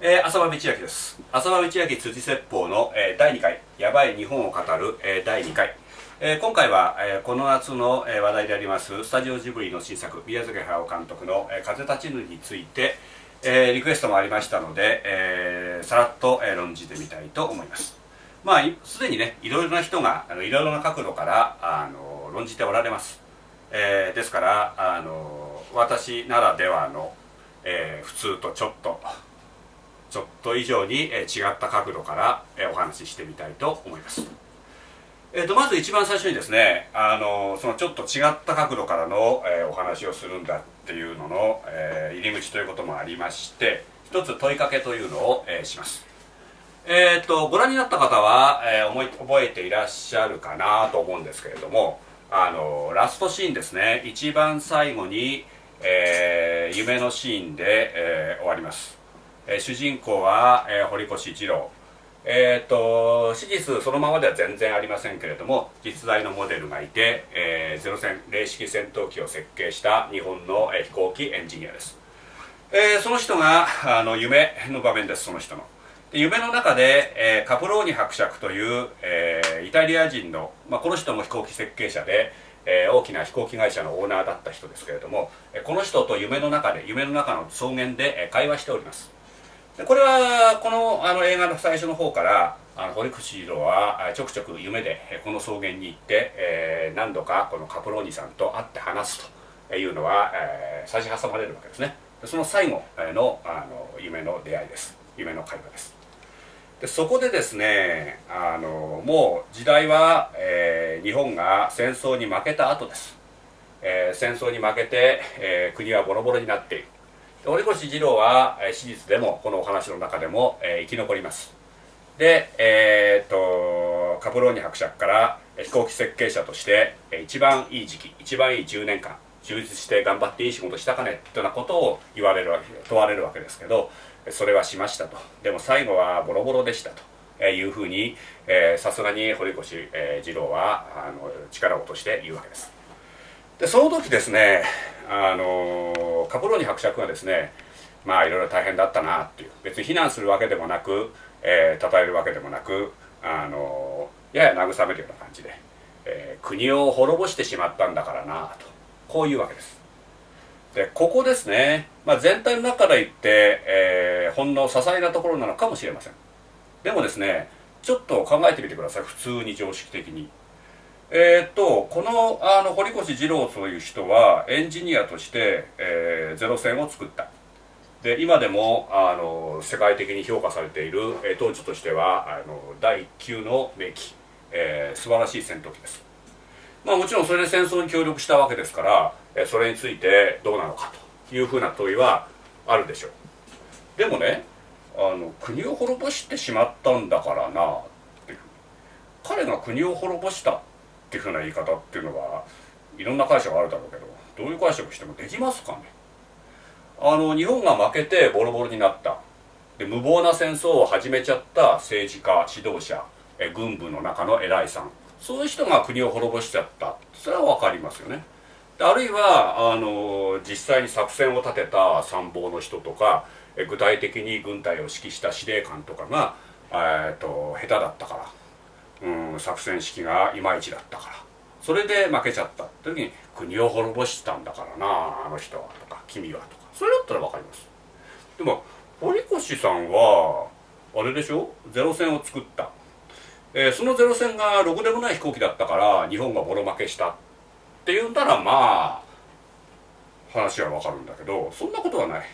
浅間道明です。浅間道明辻説法の、第2回「やばい日本を語る」第2回、今回は、この夏の、話題でありますスタジオジブリの新作宮崎駿監督の「風立ちぬ」について、リクエストもありましたので、さらっと、論じてみたいと思います。まあすでにね、いろいろな人がいろいろな角度から論じておられます。ですから私ならではの、普通とちょっと以上に違った角度からお話ししてみたいと思います。まず一番最初にですね、そのちょっと違った角度からのお話をするんだっていうのの入り口ということもありまして、一つ問いかけというのをします。ご覧になった方は覚えていらっしゃるかなと思うんですけれども、ラストシーンですね、一番最後に、夢のシーンで、終わります。主人公は、堀越二郎、史実そのままでは全然ありませんけれども、実在のモデルがいて、零式戦闘機を設計した日本の、飛行機エンジニアです。その人が夢の場面です。その人の夢の中で、カプローニ伯爵という、イタリア人の、この人も飛行機設計者で、大きな飛行機会社のオーナーだった人ですけれども、この人と夢の中の草原で、会話しております。これはこの映画の最初の方から、堀口二郎はちょくちょく夢でこの草原に行って、何度かこのカプローニさんと会って話すというのは、差し挟まれるわけですね。その最後の夢の出会いです。夢の会話です。でそこでですね、もう時代は、日本が戦争に負けた後です。戦争に負けて、国はボロボロになっている。堀越二郎は史実でもこのお話の中でも、生き残ります。で、カプローニ伯爵から飛行機設計者として一番いい時期、一番いい10年間充実して頑張っていい仕事したかねというようなことを問われるわけですけど、それはしましたと。でも最後はボロボロでしたというふうに、さすがに堀越二郎は力を落として言うわけです。でその時ですね、カプローニ伯爵がですね、いろいろ大変だったなっていう、別に非難するわけでもなく、称えるわけでもなく、やや慰めるような感じで、国を滅ぼしてしまったんだからなと、こういうわけです。でここですね、全体の中から言って、ほんの些細なところなのかもしれません。でもですね、ちょっと考えてみてください。普通に常識的に。この堀越二郎という人はエンジニアとして、ゼロ戦を作った。で今でも世界的に評価されている、当時としては第1級の名機、素晴らしい戦闘機です。もちろんそれで戦争に協力したわけですから、それについてどうなのかというふうな問いはあるでしょう。でもね、国を滅ぼしてしまったんだからなっていう、彼が国を滅ぼしたっていうふうな言い方っていうのはいろんな解釈があるだろうけど、どういう解釈してもできますかね。日本が負けてボロボロになった、で無謀な戦争を始めちゃった政治家、指導者、軍部の中の偉いさん、そういう人が国を滅ぼしちゃった、それは分かりますよね。であるいは実際に作戦を立てた参謀の人とか、具体的に軍隊を指揮した司令官とかが、下手だったから、作戦指揮がいまいちだったから、それで負けちゃったという時に、国を滅ぼしたんだからなあの人はとか君はとか、それだったら分かります。でも堀越さんはあれでしょ、ゼロ戦を作った、そのゼロ戦がろくでもない飛行機だったから日本がボロ負けしたっていうんなら、話は分かるんだけど、そんなことはない。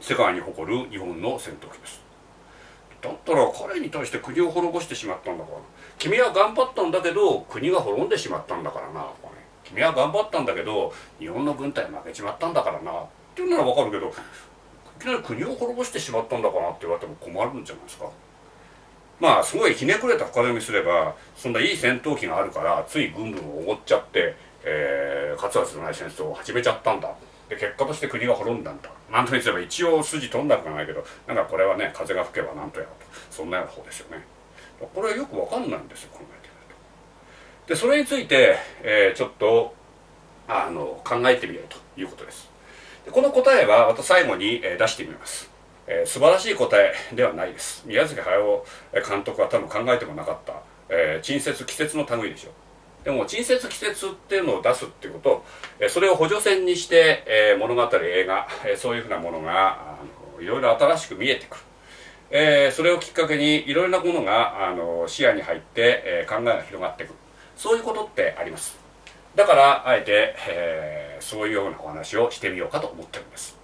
世界に誇る日本の戦闘機です。だったら彼に対して国を滅ぼしてしまったんだから、君は頑張ったんだけど国が滅んでしまったんだからな、君は頑張ったんだけど日本の軍隊負けちまったんだからなっていうなら分かるけど、いきなり国を滅ぼしてしまったんだからって言われても困るんじゃないですか。すごいひねくれた深読みすれば、そんないい戦闘機があるからつい軍部をおごっちゃって、勝つはずのない戦争を始めちゃったんだ。で結果として国が滅んだんだ。なんとにすれば一応筋飛んだくはないけど、なんかこれはね、風が吹けばなんとやろと、そんなような方ですよね。これはよくわかんないんですよ、考えてみると。でそれについて、ちょっと考えてみようということです。でこの答えはまた最後に、出してみます。素晴らしい答えではないです。宮崎駿監督は多分考えてもなかった、近接季節の類でしょう。でも近接季節っていうのを出すっていうこと、それを補助線にして、物語、映画、そういうふうなものがいろいろ新しく見えてくる、それをきっかけにいろいろなものが視野に入って、考えが広がってくる、そういうことってあります。だからあえて、そういうようなお話をしてみようかと思ってるんです。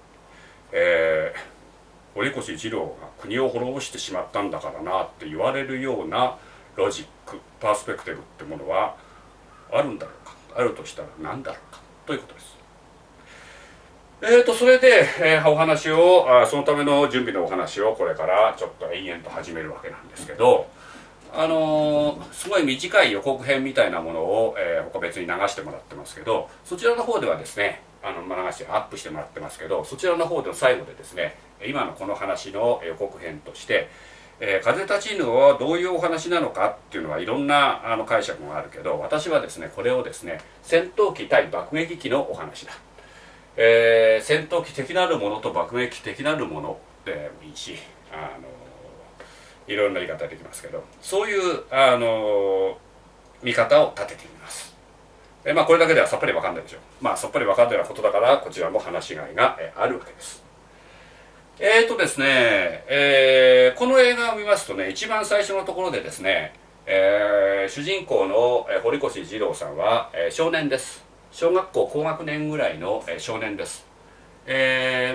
堀越二郎が国を滅ぼしてしまったんだからなって言われるようなロジック、パースペクティブってものはあるんだろうか、あるとしたら何だろうかということです。それで、お話をそのための準備のお話をこれからちょっと延々と始めるわけなんですけど、すごい短い予告編みたいなものを、他別に流してもらってますけど、そちらの方ではですね、流してアップしてもらってますけど、そちらの方での最後でですね、今のこの話の予告編として「風立ちぬ」はどういうお話なのかっていうのはいろんな解釈があるけど、私はですねこれをですね戦闘機対爆撃機のお話だ、戦闘機的なるものと爆撃機的なるものでもいいし、いろんな言い方できますけど、そういう見方を立ててみます。まあこれだけではさっぱり分かんないでしょう。まあさっぱり分かんないようなことだからこちらも話しがいがあるわけです。ですね、この映画を見ますとね、一番最初のところでですね、主人公の堀越二郎さんは少年です。小学校高学年ぐらいの少年です。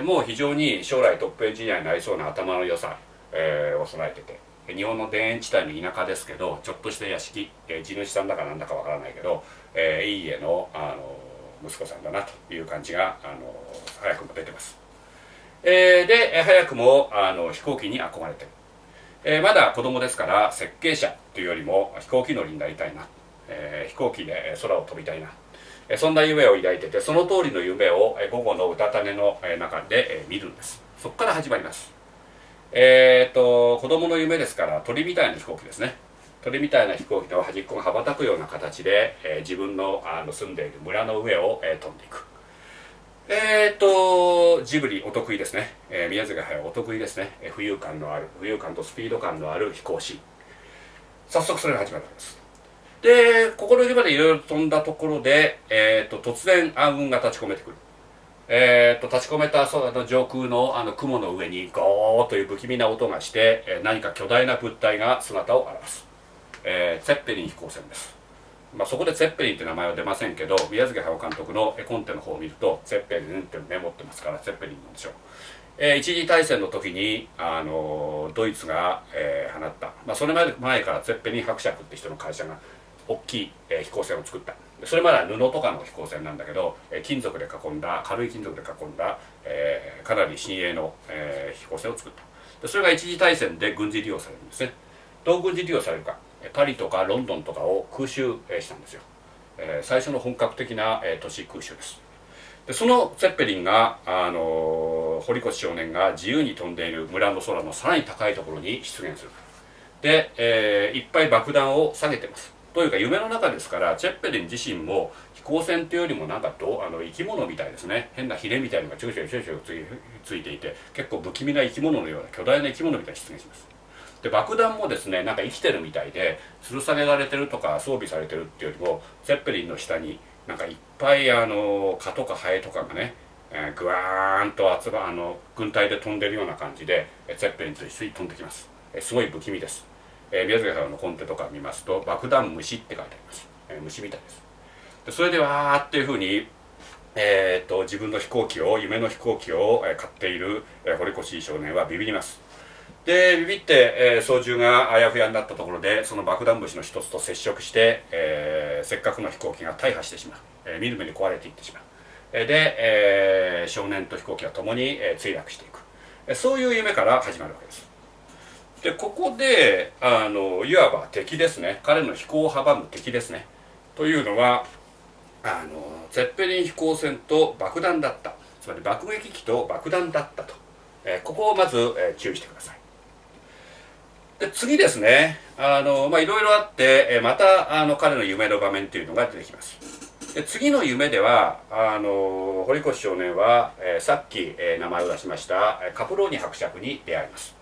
もう非常に将来トップエンジニアになりそうな頭の良さを備えてて、日本の田園地帯の田舎ですけど、ちょっとした屋敷、地主さんだかなんだかわからないけど、いい家の、息子さんだなという感じが、早くも出てます。で早くも飛行機に憧れてる、まだ子供ですから設計者というよりも飛行機乗りになりたいな、飛行機で空を飛びたいな、そんな夢を抱いてて、その通りの夢を午後のうたた寝の中で見るんです。そこから始まります。子供の夢ですから鳥みたいな飛行機ですね。鳥みたいな飛行機の端っこが羽ばたくような形で、自分の住んでいる村の上を、飛んでいく。ジブリお得意ですね、宮崎駿お得意ですね、浮遊感とスピード感のある飛行シーン。早速それが始まるわけです。でここのまでいろいろ飛んだところで、突然暗雲が立ち込めてくる。立ち込めた上空の雲の上にゴーという不気味な音がして、何か巨大な物体が姿を現す、ツェッペリン飛行船です。まあ、そこでツェッペリンという名前は出ませんけど、宮崎駿監督の絵コンテの方を見るとツェッペリンってメモってますからツェッペリンなんでしょう。一次大戦の時にドイツが、放った、まあ、それまで前からツェッペリン伯爵って人の会社が大きい飛行船を作った。それまでは布とかの飛行船なんだけど、軽い金属で囲んだ、かなり新鋭の、飛行船を作った。でそれが一次大戦で軍事利用されるんですね。どう軍事利用されるか、パリとかロンドンとかを空襲したんですよ。最初の本格的な都市空襲です。でそのツェッペリンが、堀越少年が自由に飛んでいる村の空のさらに高いところに出現する。で、いっぱい爆弾を下げてます。というか夢の中ですから、チェッペリン自身も飛行船というよりもなんか生き物みたいですね。変なヒレみたいなのがちょいちょいちょいちょいついていて、結構不気味な生き物のような巨大な生き物みたいに出現します。で爆弾もですねなんか生きてるみたいで、吊る下げられてるとか装備されてるっていうよりも、チェッペリンの下になんかいっぱい蚊とかハエとかがね、グワーンと軍隊で飛んでるような感じでチェッペリンと一緒に飛んできます。すごい不気味です。宮崎さんのコンテとか見ますと「爆弾虫」って書いてあります、虫みたいです。でそれでわーっていうふうに、自分の飛行機を夢の飛行機を、買っている、堀越少年はビビります。でビビって、操縦があやふやになったところで、その爆弾虫の一つと接触して、せっかくの飛行機が大破してしまう、みるみる壊れていってしまう。で、少年と飛行機は共に、墜落していく、そういう夢から始まるわけです。でここでいわば敵ですね、彼の飛行を阻む敵ですね。というのはツェッペリン飛行船と爆弾だった、つまり爆撃機と爆弾だったと、ここをまず、注意してください。で次ですね、まあいろいろあって、また彼の夢の場面というのが出てきます。で次の夢では堀越少年は、さっき、名前を出しましたカプローニ伯爵に出会います。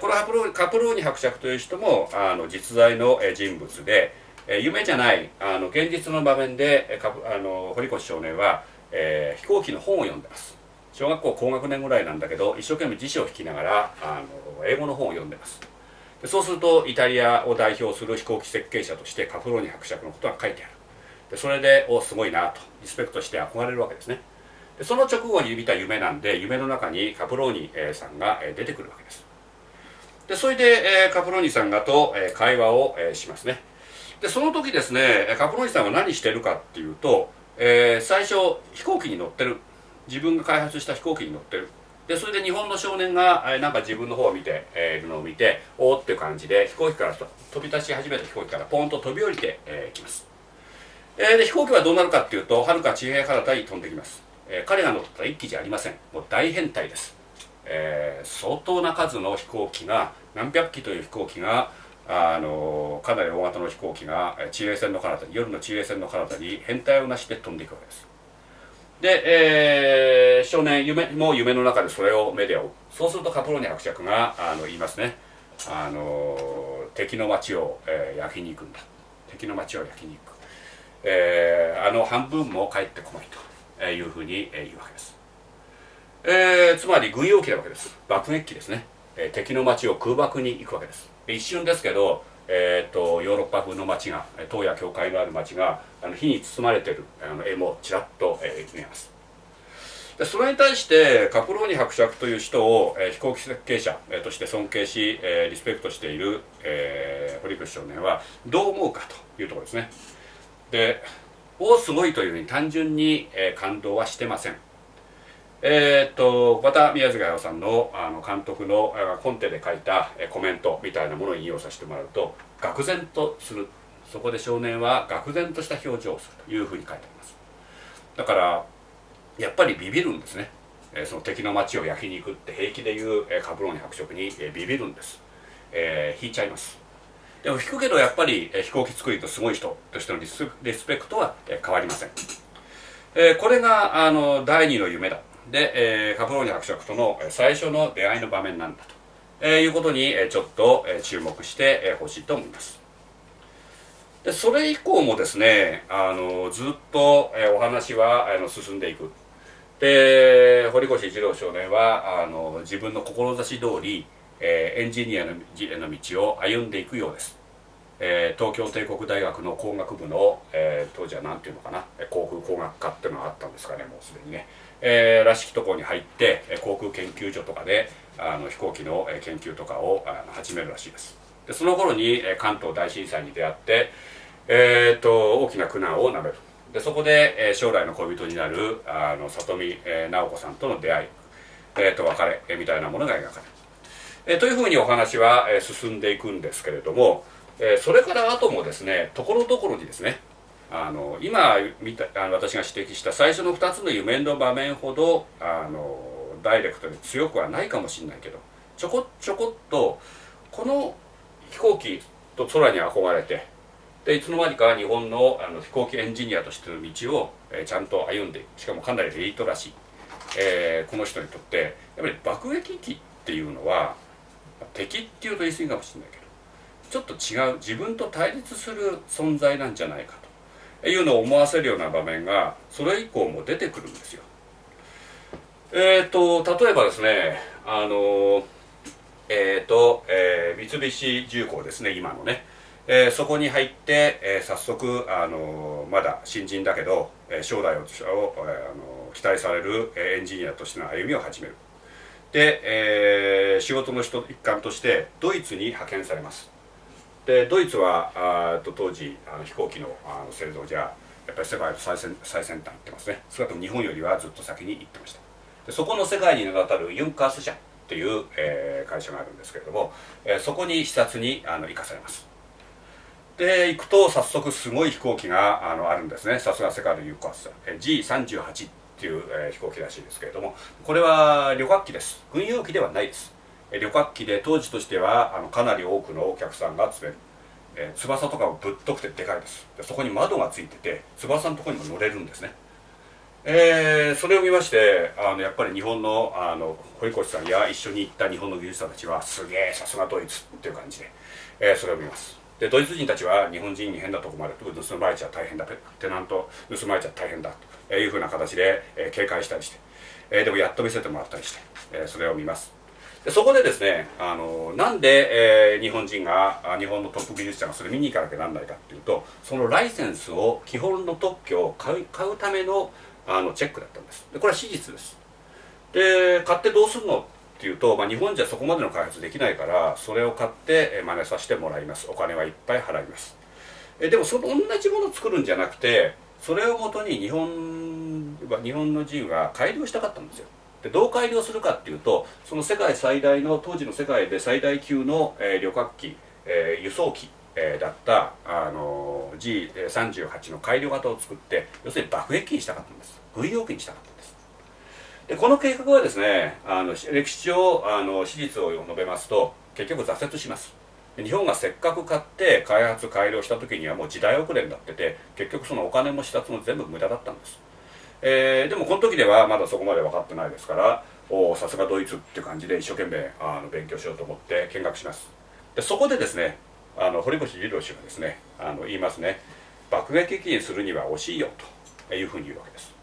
このカプローニ伯爵という人も実在の人物で、夢じゃない現実の場面で堀越少年は、飛行機の本を読んでます。小学校高学年ぐらいなんだけど、一生懸命辞書を引きながら英語の本を読んでます。でそうするとイタリアを代表する飛行機設計者としてカプローニ伯爵のことが書いてある。でそれでおすごいなとリスペクトして憧れるわけですね。でその直後に見た夢なんで、夢の中にカプローニさんが出てくるわけです。でそれでカプローニさんがと会話をしますね。でその時ですね、カプローニさんは何してるかっていうと、最初飛行機に乗ってる、自分が開発した飛行機に乗ってる。でそれで日本の少年がなんか自分の方を見ているのを見て、おーっていう感じで飛行機から飛び出し始めた飛行機からポンと飛び降りてきます。で飛行機はどうなるかっていうと、はるか地平から大に飛んできます。彼が乗った1機じゃありません。もう大変態です。相当な数の飛行機が、何百機という飛行機が、かなり大型の飛行機が地平線の彼方に、夜の地平線の彼方に変態をなして飛んでいくわけです。で、少年も夢の中でそれを目で追う。そうするとカプローニ伯爵が言いますね。敵の町を、焼きに行くんだ。敵の町を焼きに行く。半分も帰ってこないというふうに言うわけです。つまり軍用機なわけです。爆撃機ですね。敵の町を空爆に行くわけです。一瞬ですけど、ヨーロッパ風の町が、塔や教会のある町が火に包まれている絵もちらっと見えます。でそれに対してカプローニ伯爵という人を、飛行機設計者として尊敬し、リスペクトしている、堀越少年はどう思うかというところですね。でおすごいというように単純に、感動はしてません。また宮崎駿さんの監督のコンテで書いたコメントみたいなものを引用させてもらうと、愕然とする、そこで少年は愕然とした表情をするというふうに書いてあります。だからやっぱりビビるんですね。その敵の町を焼きに行くって平気で言うカプローニ伯爵にビビるんです。引いちゃいます。でも引くけどやっぱり飛行機作りとすごい人としてのリスペクトは変わりません。これが第二の夢だ。で、カプローニ伯爵との最初の出会いの場面なんだということにちょっと注目してほしいと思います。でそれ以降もですね、ずっとお話は進んでいく。で堀越二郎少年は自分の志通りエンジニアの道を歩んでいくようです。東京帝国大学の工学部の、当時は何ていうのかな、航空工学科っていうのがあったんですかね、もうすでにね、らしきところに入って航空研究所とかで飛行機の研究とかを始めるらしいです。でその頃に関東大震災に出会って、大きな苦難をなめる。でそこで将来の恋人になる里見直子さんとの出会い、別れみたいなものが描かれるというふうにお話は進んでいくんですけれども、それから後もですね、ところどころにですね、今見た私が指摘した最初の2つの夢の場面ほどダイレクトで強くはないかもしれないけど、ちょこちょこっとこの飛行機と空に憧れて、でいつの間にか日本の飛行機エンジニアとしての道をちゃんと歩んでいく。しかもかなりエリートらしい、この人にとってやっぱり爆撃機っていうのは敵っていうと言い過ぎかもしれないけど、ちょっと違う自分と対立する存在なんじゃないかというのを思わせるような場面がそれ以降も出てくるんですよ。例えばですね、三菱重工ですね、今のね、そこに入って、早速まだ新人だけど将来を期待されるエンジニアとしての歩みを始める。で、仕事の一環としてドイツに派遣されます。でドイツは当時飛行機の製造じゃやっぱり世界の最先端行ってますね。それとも日本よりはずっと先に行ってました。でそこの世界に名だたるユンカース社という、会社があるんですけれども、そこに視察に行かされます。で行くと早速すごい飛行機があるんですね。さすが世界のユンカース社、G38っていう飛行機らしいですけれども、これは旅客機です。軍用機ではないです。旅客機で当時としてはかなり多くのお客さんが詰める。翼とかもぶっとくてでかいです。でそこに窓がついてて翼のところにも乗れるんですね。それを見ましてやっぱり日本の堀越さんや一緒に行った日本の技術者たちはすげえさすがドイツっていう感じで、それを見ます。でドイツ人たちは日本人に変なとこまで盗まれちゃ大変だ、テナント盗まれちゃ大変だというふうな形で、警戒したりして、でもやっと見せてもらったりして、それを見ます。でそこでですねなんで、日本のトップ技術者がそれ見に行かなきゃなんないかっていうと、そのライセンスを基本の特許を買うためのチェックだったんです。でこれは史実です。で買ってどうするのっていうと、日本じゃそこまでの開発できないからそれを買って真似させてもらいます。お金はいっぱい払います。でもその同じものを作るんじゃなくて、それをもとに日本の人が改良したかったんですよ。でどう改良するかっていうと、その世界最大の当時の世界で最大級の旅客機、輸送機だったG38 の改良型を作って、要するに爆撃機にしたかったんです。軍用機にしたかったんです。でこの計画はですね歴史上史実を述べますと結局挫折します。日本がせっかく買って開発改良した時にはもう時代遅れになってて、結局そのお金も視察も全部無駄だったんです。でもこの時ではまだそこまで分かってないですから、さすがドイツって感じで一生懸命勉強しようと思って見学します。でそこでですね堀越二郎氏がですね言いますね。爆撃機にするには惜しいよというふうに言うわけです。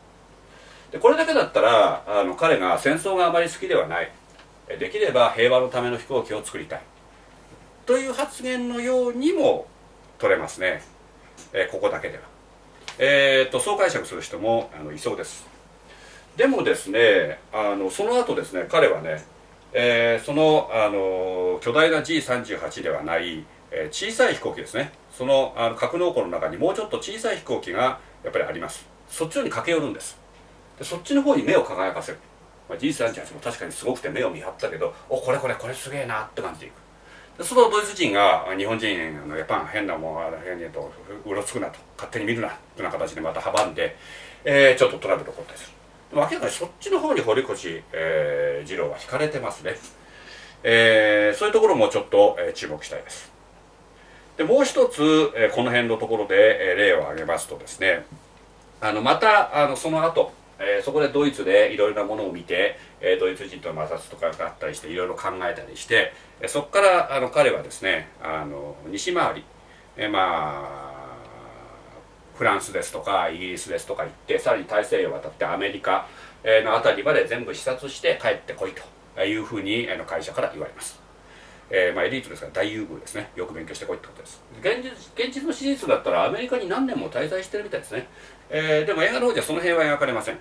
でこれだけだったら彼が戦争があまり好きではない、できれば平和のための飛行機を作りたいという発言のようにも取れますね。ここだけでは、そう解釈する人もいそうです。でもですねその後ですね彼はね、巨大な G38 ではない小さい飛行機ですね、その格納庫の中にもうちょっと小さい飛行機がやっぱりあります。そっちに駆け寄るんです。でそっちの方に目を輝かせる、G38 も確かにすごくて目を見張ったけど、おこれすげえなって感じでいく。でそのドイツ人が日本人のやっぱ変なもん変にとうろつくなと勝手に見るなというような形でまた阻んで、ちょっとトラブル起こったりする。でも明らかにそっちの方に堀越二郎は惹かれてますね。そういうところもちょっと注目したいです。でもう一つ、この辺のところで、例を挙げますとですねまたその後、そこでドイツでいろいろなものを見て、ドイツ人との摩擦とかがあったりしていろいろ考えたりして、そこから彼はですね西回り、フランスですとかイギリスですとか行って、さらに大西洋を渡ってアメリカの辺りまで全部視察して帰ってこいというふうに会社から言われます。エリートですから大優遇ですね。よく勉強してこいってことです。現実の史実だったらアメリカに何年も滞在してるみたいですね。でも映画の方じゃその辺は描かれません。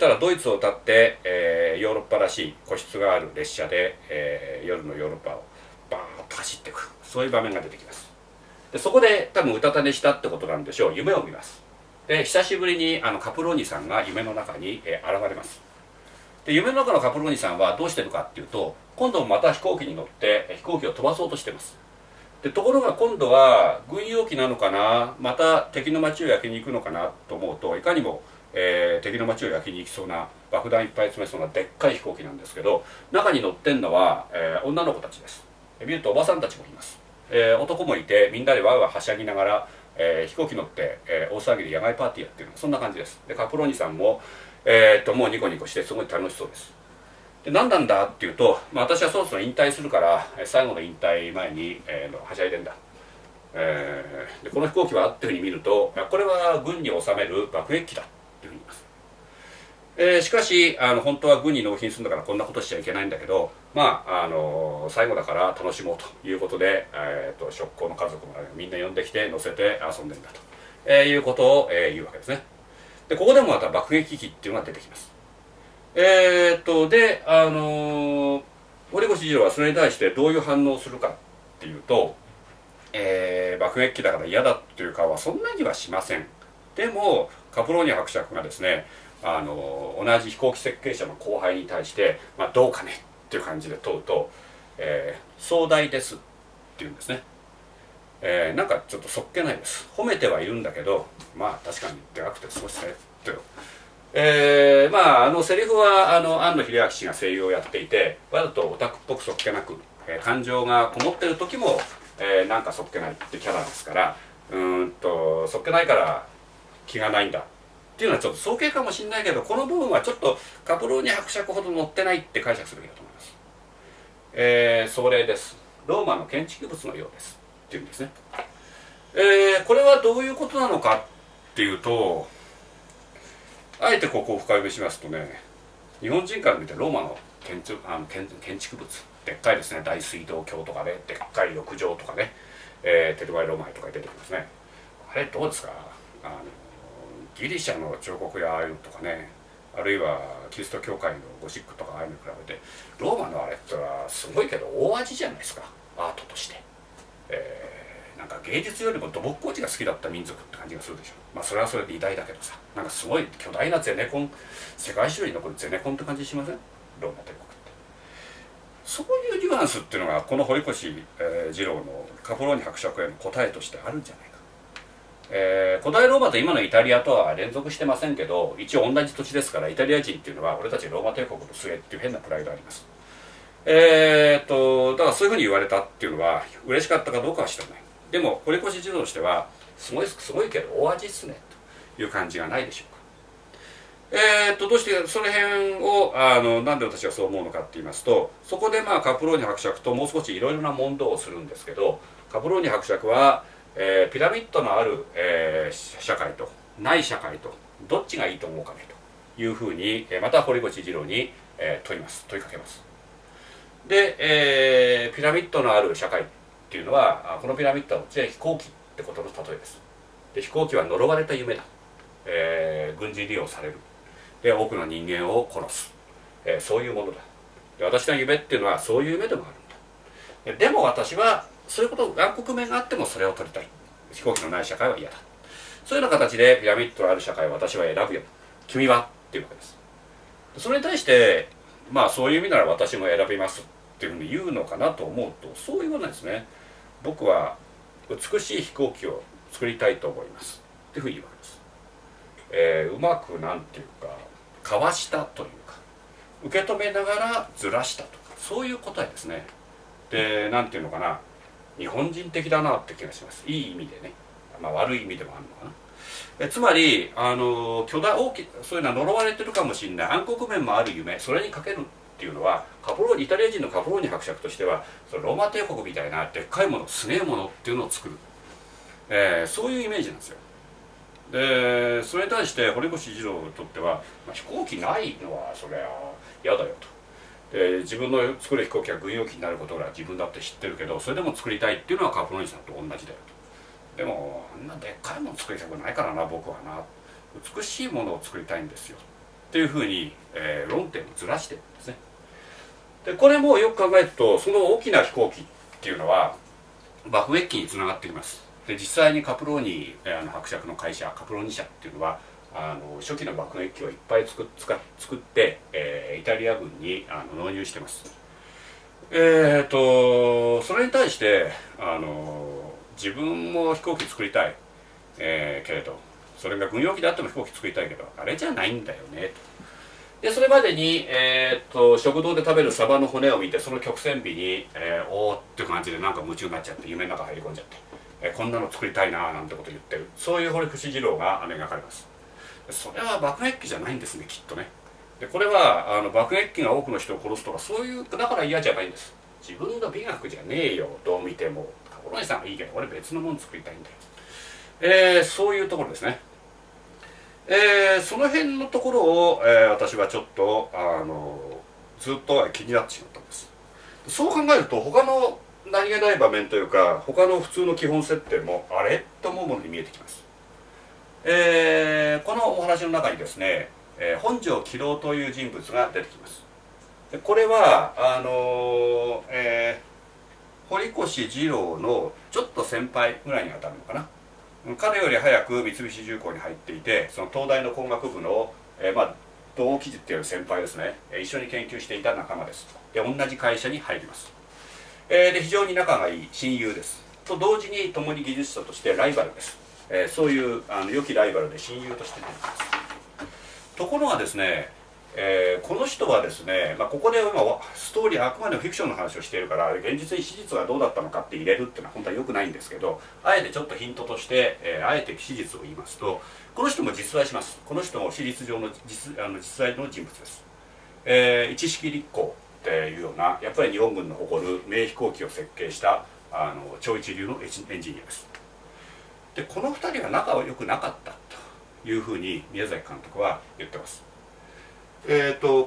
ただドイツをたって、ヨーロッパらしい個室がある列車で、夜のヨーロッパをバーッと走っていく、そういう場面が出てきます。でそこで多分うたた寝したってことなんでしょう。夢を見ます。で久しぶりにカプローニさんが夢の中に、現れます。で夢の中のカプローニさんはどうしてるかっていうと、今度もまた飛行機に乗って飛行機を飛ばそうとしてます。でところが今度は軍用機なのかな、また敵の街を焼きに行くのかなと思うと、いかにも、敵の街を焼きに行きそうな爆弾いっぱい詰めそうなでっかい飛行機なんですけど、中に乗ってんのは、女の子たちです。見るとおばさんたちもいます。男もいて、みんなでわーわーはしゃぎながら、飛行機乗って、大騒ぎで野外パーティーやってるの、そんな感じです。でカプローニさんももうニコニコしてすごい楽しそうです。で何なんだっていうと、私はそろそろ引退するから最後の引退前に、はしゃいでんだ、でこの飛行機はっていうふうに見ると、これは軍に収める爆撃機だっていうふうに言います。しかし本当は軍に納品するんだからこんなことしちゃいけないんだけど、最後だから楽しもうということで、職工の家族もみんな呼んできて乗せて遊んでんだと、いうことを、言うわけですね。でここでもまた爆撃機っていうのが出てきます。で堀越二郎はそれに対してどういう反応をするかっていうと、爆撃機だから嫌だっていう顔はそんなにはしません。でもカプローニ伯爵がですね同じ飛行機設計者の後輩に対して「どうかね」っていう感じで問うと「壮大です」って言うんですね。なんかちょっとそっけないです。褒めてはいるんだけど、確かにでかくてすごいですねっていう、セリフは庵野秀明氏が声優をやっていて、わざとオタクっぽくそっけなく、感情がこもってる時も、なんかそっけないってキャラですから、そっけないから気がないんだっていうのはちょっと早計かもしれないけど、この部分はちょっとカプローニ伯爵ほど乗ってないって解釈すべきだと思います。壮麗です。ローマの建築物のようですっていうんですね。これはどういうことなのかっていうと、あえてここを深読みしますとね、日本人から見てローマの建築物、でっかいですね、大水道橋とかね、でっかい浴場とかね、テルバイロマイとか出てきますね。あれどうですか、ギリシャの彫刻やああいうのとかね、あるいはキリスト教会のゴシックとかああいうのに比べて、ローマのあれってのはすごいけど大味じゃないですか、アートとして。なんか芸術よりも土木工事が好きだった民族って感じがするでしょ。まあそれはそれで偉大だけどさ、なんかすごい巨大なゼネコン、世界中に残るゼネコンって感じしません、ローマ帝国って。そういうニュアンスっていうのがこの堀越二郎のカポローニ伯爵への答えとしてあるんじゃないか。古代ローマと今のイタリアとは連続してませんけど、一応同じ土地ですから、イタリア人っていうのは俺たちローマ帝国の末っていう変なプライドがあります。だからそういうふうに言われたっていうのは嬉しかったかどうかは知らない。でも堀越二郎としてはすごいけど大味っすねという感じがないでしょうか。どうしてその辺をなんで私はそう思うのかって言いますと、そこでまあカプローニ伯爵ともう少しいろいろな問答をするんですけど、カプローニ伯爵はピラミッドのある、社会とない社会とどっちがいいと思うかねというふうにまた堀越二郎に問いかけます。で、ピラミッドのある社会っていうのは、このピラミッドはうちは飛行機ってことの例えです。で、飛行機は呪われた夢だ、軍事利用される、で多くの人間を殺す、そういうものだ。で、私の夢っていうのはそういう夢でもあるんだ。でも私はそういうこと、暗黒面があってもそれを取りたい。飛行機のない社会は嫌だ。そういうような形でピラミッドのある社会を私は選ぶよ、君はっていうわけです。それに対してまあそういう意味なら私も選びますっていうふうに言うのかなと思うと、そう言わないですね。僕は美しい飛行機を作りたいと思いますっていうふうに言うわけです。うまくなんていうかかわしたというか、受け止めながらずらしたとか、そういう答えですね。で、なんていうのかな、日本人的だなって気がします。いい意味でね、まあ、悪い意味でもあるのかな。つまりそういうのは呪われてるかもしれない暗黒面もある夢、それにかけるっていうのはイタリア人のカプローニ伯爵としては、そのローマ帝国みたいなでっかいもの、すげえものっていうのを作る、そういうイメージなんですよ。でそれに対して堀越二郎にとっては、まあ、飛行機ないのはそれは嫌だよと。自分の作る飛行機が軍用機になることが自分だって知ってるけど、それでも作りたいっていうのはカプローニさんと同じだよと。でもあんなでっかいもの作りたくないからな、僕はな、美しいものを作りたいんですよっていうふうに、論点をずらしてるんですね。でこれもよく考えると、その大きな飛行機っていうのは爆撃機につながってきます。で実際にカプローニ伯爵の会社カプローニ社っていうのは初期の爆撃機をいっぱい作って、イタリア軍に納入してます。それに対して自分も飛行機作りたい、けれどそれが軍用機であっても飛行機作りたいけどあれじゃないんだよねと。でそれまでに、食堂で食べるサバの骨を見て、その曲線美に、おーって感じでなんか夢中になっちゃって、夢の中入り込んじゃって、こんなの作りたいななんてこと言ってる、そういう堀越二郎が描かれます。それは爆撃機じゃないんですね、きっとね。でこれは爆撃機が多くの人を殺すとか、そういうだから嫌じゃないんです。自分の美学じゃねえよ、どう見てもカプローニさんはいいけど俺別のもの作りたいんだよ、そういうところですね。その辺のところを、私はちょっとずっと気になってしまったんです。そう考えると他の何気ない場面というか、他の普通の基本設定もあれと思うものに見えてきます。このお話の中にですね、本城亀楼という人物が出てきます。でこれは堀越二郎のちょっと先輩ぐらいにあたるのかな。彼より早く三菱重工に入っていて、その東大の工学部の、同期っていう先輩ですね、一緒に研究していた仲間です。で同じ会社に入ります。で非常に仲がいい親友ですと同時に、共に技術者としてライバルです。そういう良きライバルで親友として出てきます。ところがですね、この人はですね、まあ、ここで今ストーリーあくまでもフィクションの話をしているから現実に史実はどうだったのかって入れるっていうのは本当は良くないんですけど、あえてちょっとヒントとして、あえて史実を言いますと、この人も実在します。この人も史実上の 実在の人物です。一色立光っていうような、やっぱり日本軍の誇る名飛行機を設計した超一流のエンジニアです。でこの2人が仲は良くなかったというふうに宮崎監督は言ってます。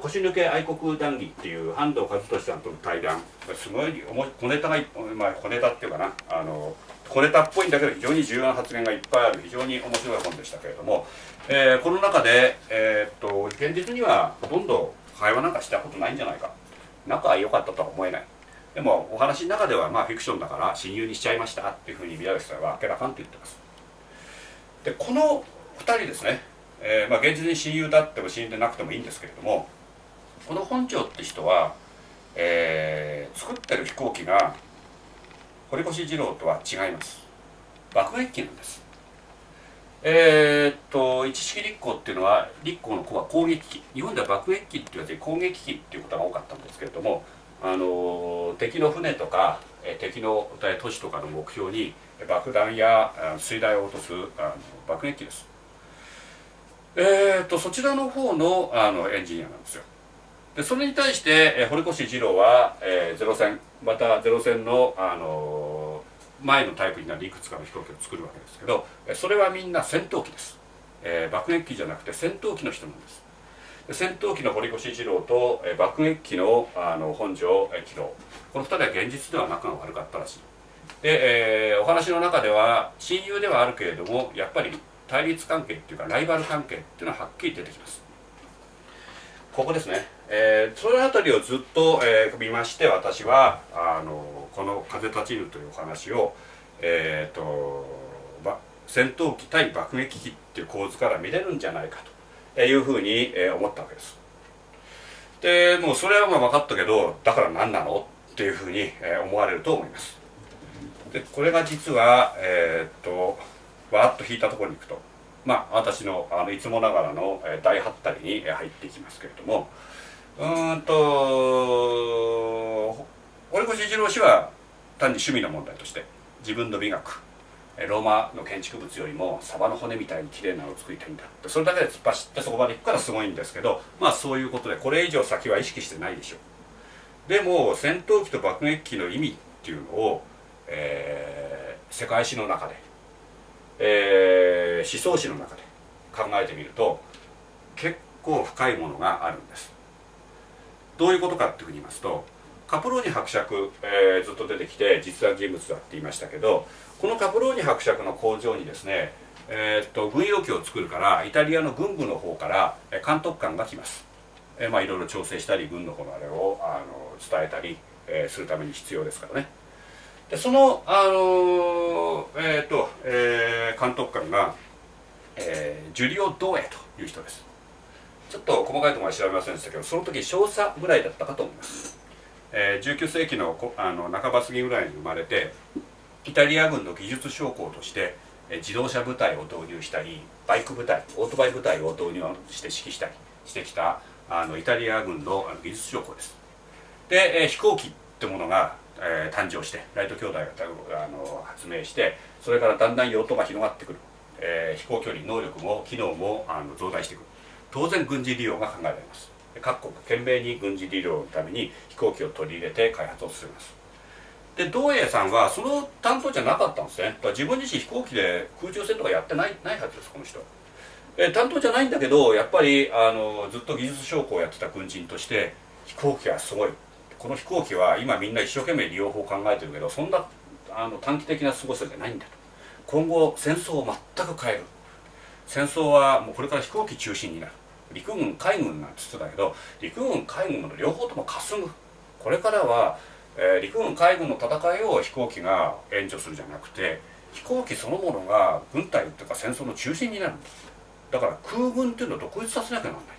腰抜け愛国談義っていう半藤和俊さんとの対談、すごい小ネタが、まあ、小ネタっていうかな、小ネタっぽいんだけど非常に重要な発言がいっぱいある非常に面白い本でしたけれども、この中で、現実にはほとんど会話なんかしたことないんじゃないか、仲は良かったとは思えない、でもお話の中ではまあフィクションだから親友にしちゃいましたっていうふうに宮崎さんは明らかに言ってます。でこの2人ですね、まあ現実に親友だっても親友でなくてもいいんですけれども、この本庁って人は、作ってる飛行機が堀越二郎とは違います。爆撃機なんです。一式立光っていうのは、立光の子は攻撃機、日本では爆撃機って言われて攻撃機っていうことが多かったんですけれども、敵の船とか敵の都市とかの目標に爆弾や水雷を落とす爆撃機です。そちらの方のエンジニアなんですよ。でそれに対して、堀越二郎は、ゼロ戦、またゼロ戦の、前のタイプになるいくつかの飛行機を作るわけですけど、それはみんな戦闘機です。爆撃機じゃなくて戦闘機の人なんです。で戦闘機の堀越二郎と、爆撃機の、本庄二郎、この2人は現実では仲が悪かったらしい。で、お話の中では親友ではあるけれども、やっぱり対立関係っていうかライバル関係っていうのははっきり出てきます。ここですね。その辺りをずっと、見まして、私はこの「風立ちぬ」というお話を、戦闘機対爆撃機っていう構図から見れるんじゃないかというふうに、思ったわけです。でもうそれはまあ分かったけど、だから何なのっていうふうに、思われると思います。でこれが実はわーっと引いたところに行くと、まあ、私のいつもながらの大ハッタリに入っていきますけれども、堀越二郎氏は単に趣味の問題として自分の美学、ローマの建築物よりもサバの骨みたいに綺麗なのを作りたいんだって、それだけで突っ走ってそこまで行くからすごいんですけど、まあそういうことでこれ以上先は意識してないでしょう。でも戦闘機と爆撃機の意味っていうのを、世界史の中で思想史の中で考えてみると結構深いものがあるんです。どういうことかっていうふうに言いますと、カプローニ伯爵、ずっと出てきて実在人物だって言いましたけど、このカプローニ伯爵の工場にですね、軍用機を作るからイタリアの軍部の方から監督官が来ます。まあいろいろ調整したり軍の方のあれを伝えたり、するために必要ですからね。でその監督官が、ジュリオ・ドーエという人です。ちょっと細かいところは調べませんでしたけど、その時少佐ぐらいだったかと思います。19世紀の半ば過ぎぐらいに生まれて、イタリア軍の技術将校として自動車部隊を導入したり、バイク部隊、オートバイ部隊を導入して指揮したりしてきたイタリア軍の技術将校です。で、飛行機ってものが誕生して、ライト兄弟が発明して、それからだんだん用途が広がってくる、飛行距離、能力も機能も増大してくる。当然軍事利用が考えられます。各国懸命に軍事利用のために飛行機を取り入れて開発を進めます。で道英さんはその担当じゃなかったんですね。だから自分自身飛行機で空中戦とかやってないはずです。この人担当じゃないんだけど、やっぱりずっと技術将校をやってた軍人として、飛行機はすごい、この飛行機は今みんな一生懸命利用法を考えてるけど、そんな短期的なすごさじゃないんだと。今後戦争を全く変える、戦争はもうこれから飛行機中心になる、陸軍海軍なんて言ってたけど、陸軍海軍の両方とも霞む。これからは、陸軍海軍の戦いを飛行機が援助するじゃなくて、飛行機そのものが軍隊というか戦争の中心になるんです。だから空軍っていうのを独立させなきゃならない。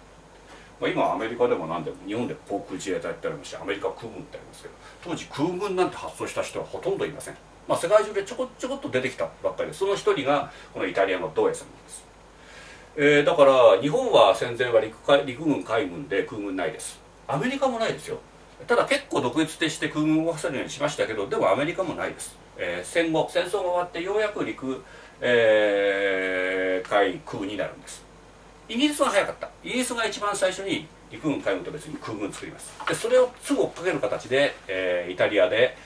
今アメリカでも何でも日本で航空自衛隊ってありまして、アメリカ空軍ってありますけど、当時空軍なんて発想した人はほとんどいません。まあ世界中でちょこっと出てきたばっかりで、その一人がこのイタリアのドーエさんなんです。だから日本は戦前は陸軍海軍で空軍ないです。アメリカもないですよ。ただ結構独立して空軍を動かせるようにしましたけど、でもアメリカもないです。戦後、戦争が終わってようやく陸、海空になるんです。イギリスは早かった。イギリスが一番最初に陸軍海軍と別に空軍作ります。でそれをすぐ追っかける形で、イタリアで、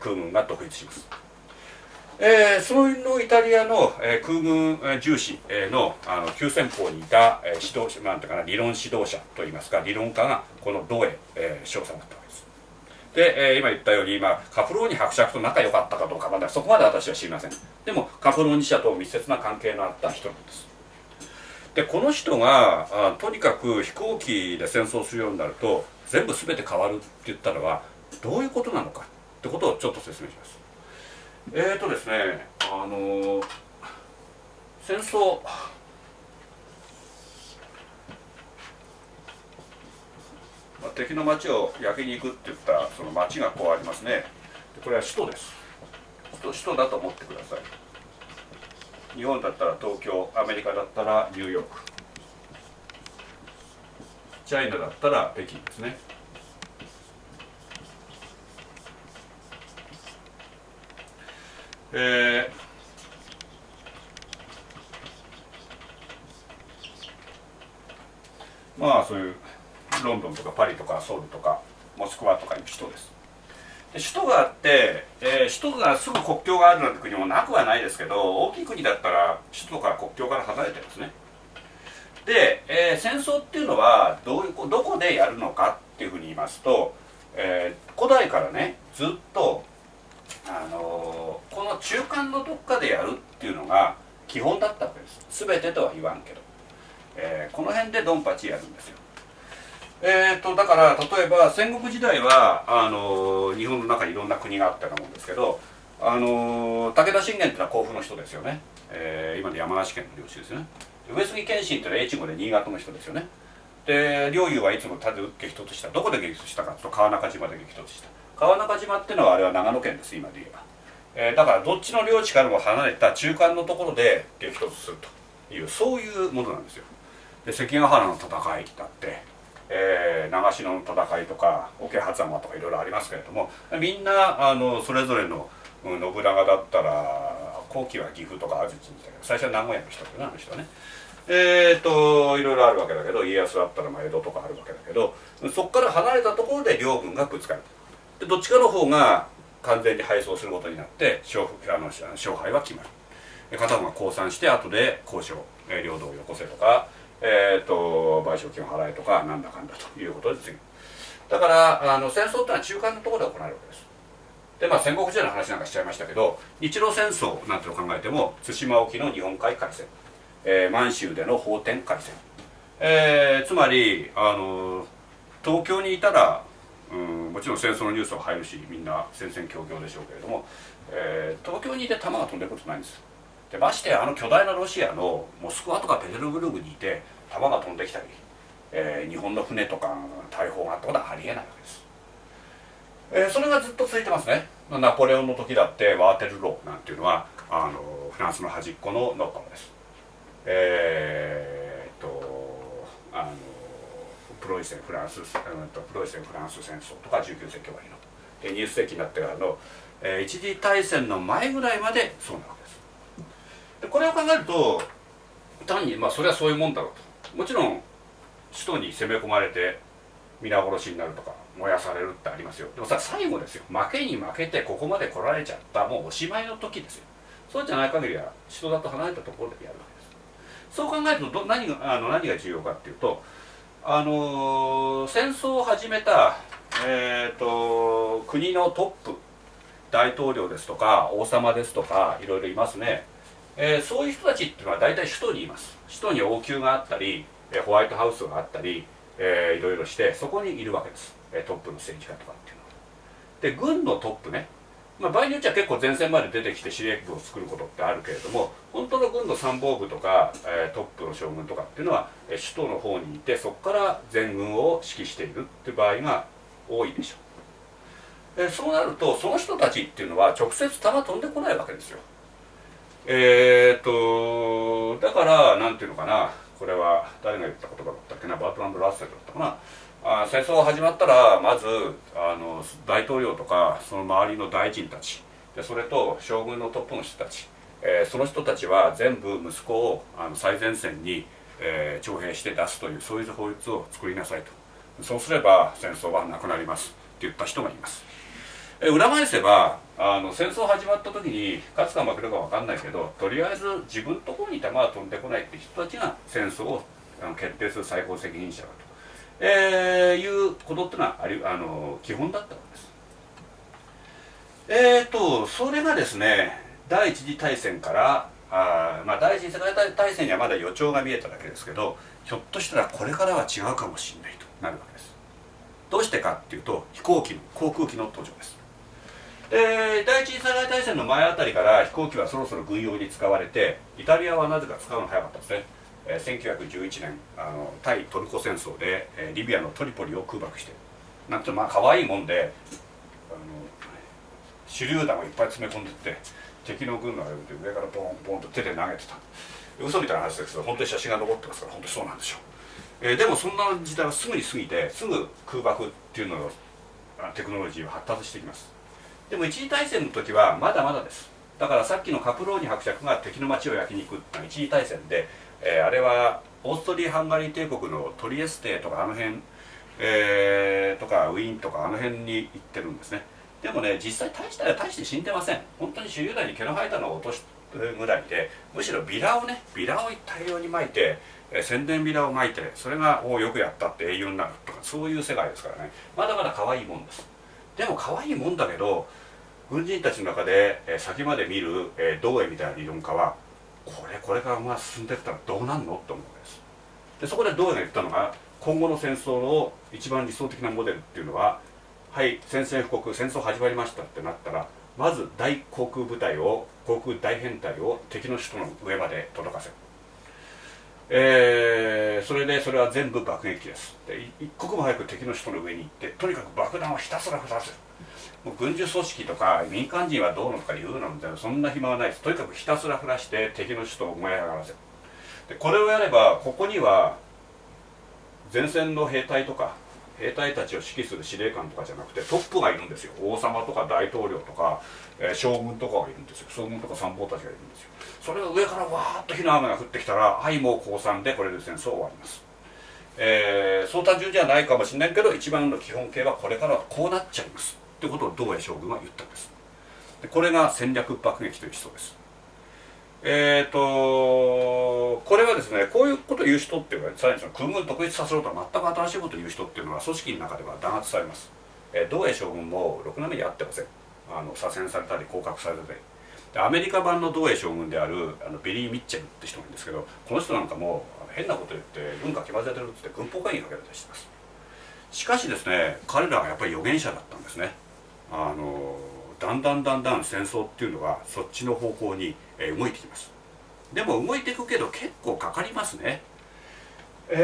空軍が独立します。そういうのイタリアの、空軍重視の急先鋒にいた、指導者、なんていうかな、理論指導者といいますか、理論家がこのドエ少佐だったわけです。で、今言ったように、カプローニ伯爵と仲良かったかどうかまだそこまで私は知りません。でもカプローニ社と密接な関係のあった人なんです。でこの人がとにかく飛行機で戦争するようになると全部全て変わるって言ったのはどういうことなのかってことをちょっと説明します。ですね、戦争、敵の町を焼きに行くって言ったらその町がこうありますね。これは首都です。首都だと思ってください。日本だったら東京、アメリカだったらニューヨーク、チャイナだったら北京ですね。そういうロンドンとかパリとかソウルとかモスクワとかに首都です。で首都があって、首都がすぐ国境があるなんて国もなくはないですけど、大きい国だったら首都から国境から離れてるんですね。で、戦争っていうのはどこでやるのかっていうふうに言いますと、古代からねずっとこの中間のどっかでやるっていうのが基本だったわけです。全てとは言わんけど、この辺でドンパチやるんですよ。だから例えば戦国時代は日本の中にいろんな国があったようなもんですけど、武田信玄っていうのは甲府の人ですよね。今の山梨県の領主ですよね。上杉謙信っていうのは越後で新潟の人ですよね。で陵侑はいつも盾激突した。どこで激突したかというと川中島で激突した。川中島っていうのはあれは長野県です、今で言えば。だからどっちの領地からも離れた中間のところで激突するという、そういうものなんですよ。で関ヶ原の戦いだって、長篠の戦いとか桶狭間とかいろいろありますけれども、みんなそれぞれの、信長だったら後期は岐阜とか安土にいたけど最初は名古屋の人だよね、あの人はね。いろいろあるわけだけど、家康だったら江戸とかあるわけだけど、そこから離れたところで両軍がくっつかれた。でどっちかの方が完全に敗走することになって勝敗は決まる。片方が降参して後で交渉、領土をよこせとか、賠償金を払えとかなんだかんだということで次。だから戦争というのは中間のところで行われるわけです。で戦国時代の話なんかしちゃいましたけど、日露戦争なんていうのを考えても対馬沖の日本海海戦、満州での奉天海戦、つまり東京にいたらもちろん戦争のニュースは入るし、みんな戦々恐々でしょうけれども、東京にいて弾が飛んでくることないんです。でまして巨大なロシアのモスクワとかペテルブルクにいて弾が飛んできたり、日本の船とか大砲があったことはありえないわけです。それがずっと続いてますね。ナポレオンの時だってワーテルローなんていうのはフランスの端っこのノッカーです。プロイセン・フランス戦争とか19世紀終わりの20世紀になってからの、一次大戦の前ぐらいまでそうなわけです。でこれを考えると単にそれはそういうもんだろうと。もちろん首都に攻め込まれて皆殺しになるとか燃やされるってありますよ。でもさ最後ですよ。負けに負けてここまで来られちゃった、もうおしまいの時ですよ。そうじゃない限りは首都だと離れたところでやるわけです。そう考えると何が重要かっていうと、戦争を始めた、国のトップ、大統領ですとか王様ですとかいろいろいますね。そういう人たちっていうのは大体首都にいます。首都に王宮があったり、ホワイトハウスがあったり、いろいろしてそこにいるわけです。トップの政治家とかっていうのは。で軍のトップね、場合によっちゃ結構前線まで出てきて司令部を作ることってあるけれども、本当の軍の参謀部とか、トップの将軍とかっていうのは首都の方にいてそこから全軍を指揮しているっていう場合が多いでしょう。そうなるとその人たちっていうのは直接弾飛んでこないわけですよ。だから、なんていうのかな、これは誰が言った言葉だったっけな、バートランド・ラッセルだったかな。戦争始まったら、まず大統領とかその周りの大臣たちで、それと将軍のトップの人たち、その人たちは全部息子を最前線に、徴兵して出すという、そういう法律を作りなさいと、そうすれば戦争はなくなりますって言った人がいます。裏返せば戦争始まった時に勝つか負けるか分かんないけど、とりあえず自分のところに弾は飛んでこないって人たちが戦争を決定する最高責任者だと。いうことってのは基本だったわけです。それがですね、第一次大戦から第一次世界大戦にはまだ予兆が見えただけですけど、ひょっとしたらこれからは違うかもしれないとなるわけです。どうしてかっていうと、航空機の登場です。第一次世界大戦の前あたりから飛行機はそろそろ軍用に使われて、イタリアはなぜか使うの早かったですね。1911年対トルコ戦争でリビアのトリポリを空爆して、なんてまあ可愛いもんで手榴弾をいっぱい詰め込んでって、敵の軍が上からボンボンと手で投げてた。嘘みたいな話ですけど、本当に写真が残ってますから、本当にそうなんでしょう。でもそんな時代はすぐに過ぎて、すぐ空爆っていうののテクノロジーは発達してきます。でも一次大戦の時はまだまだです。だからさっきのカプローニ伯爵が敵の街を焼きに行くってのは一次大戦で、あれはオーストリア・ハンガリー帝国のトリエステとかあの辺、とかウィーンとかあの辺に行ってるんですね。でもね、実際大して死んでません。本当に手榴弾に毛の生えたのを落とすぐらいで、むしろビラを大量に撒いて、宣伝ビラを撒いて、それがおよくやったって英雄になるとか、そういう世界ですからね。まだまだ可愛いもんです。でも可愛いもんだけど、軍人たちの中で先まで見る道英みたいな理論家は、これから進んでったらどうなんのと思うわけです。でそこで道英が言ったのが、今後の戦争の一番理想的なモデルっていうのは、はい、宣戦布告、戦争始まりましたってなったら、まず航空大編隊を敵の首都の上まで届かせる、それは全部爆撃機です。で一刻も早く敵の首都の上に行って、とにかく爆弾をひたすら降らせる。もう軍需組織とか民間人はどうのとか言うなんて、そんな暇はないです。とにかくひたすら降らして敵の首都を燃え上がらせる。でこれをやれば、ここには前線の兵隊とか兵隊たちを指揮する司令官とかじゃなくて、トップがいるんですよ。王様とか大統領とか、将軍とかがいるんですよ。将軍とか参謀たちがいるんですよ。それが上からわーっと火の雨が降ってきたら、はいもう降参でこれで戦争終わります。そう単純じゃないかもしれないけど、一番の基本形はこれからはこうなっちゃいますってことを道英将軍は言ったんです。でこれが戦略爆撃という思想です。これはですね、こういうことを言う人っていうのは、さらにその空軍を独立させろとは全く新しいことを言う人っていうのは組織の中では弾圧されます。道英将軍もろくな目に遭ってません。左遷されたり降格されたり。でアメリカ版の道英将軍であるビリー・ミッチェルって人がいるんですけど、この人なんかも変なこと言って軍が決まってるって言って軍法会議かけられたりしてます。しかしですね、彼らはやっぱり預言者だったんですね。だんだん戦争っていうのはそっちの方向に動いてきます。でも動いていくけど結構かかりますね。一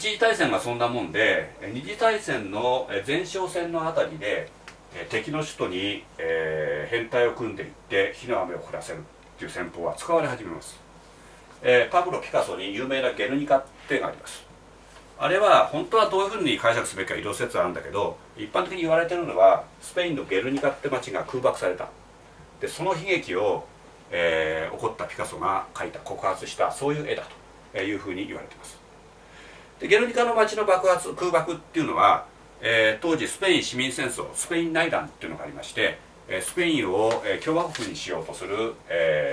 次大戦がそんなもんで、二次大戦の前哨戦のあたりで敵の首都に編隊を組んでいって火の雨を降らせるっていう戦法は使われ始めます。パブロ・ピカソに有名な「ゲルニカ」ってがあります。あれは本当はどういうふうに解釈すべきかいろいろ説あるんだけど、一般的に言われてるのはスペインのゲルニカって町が空爆された、でその悲劇を、起こったピカソが描いた、告発した、そういう絵だというふうに言われています。でゲルニカの町の空爆っていうのは、当時スペイン市民戦争、スペイン内乱っていうのがありまして、スペインを共和国にしようとする、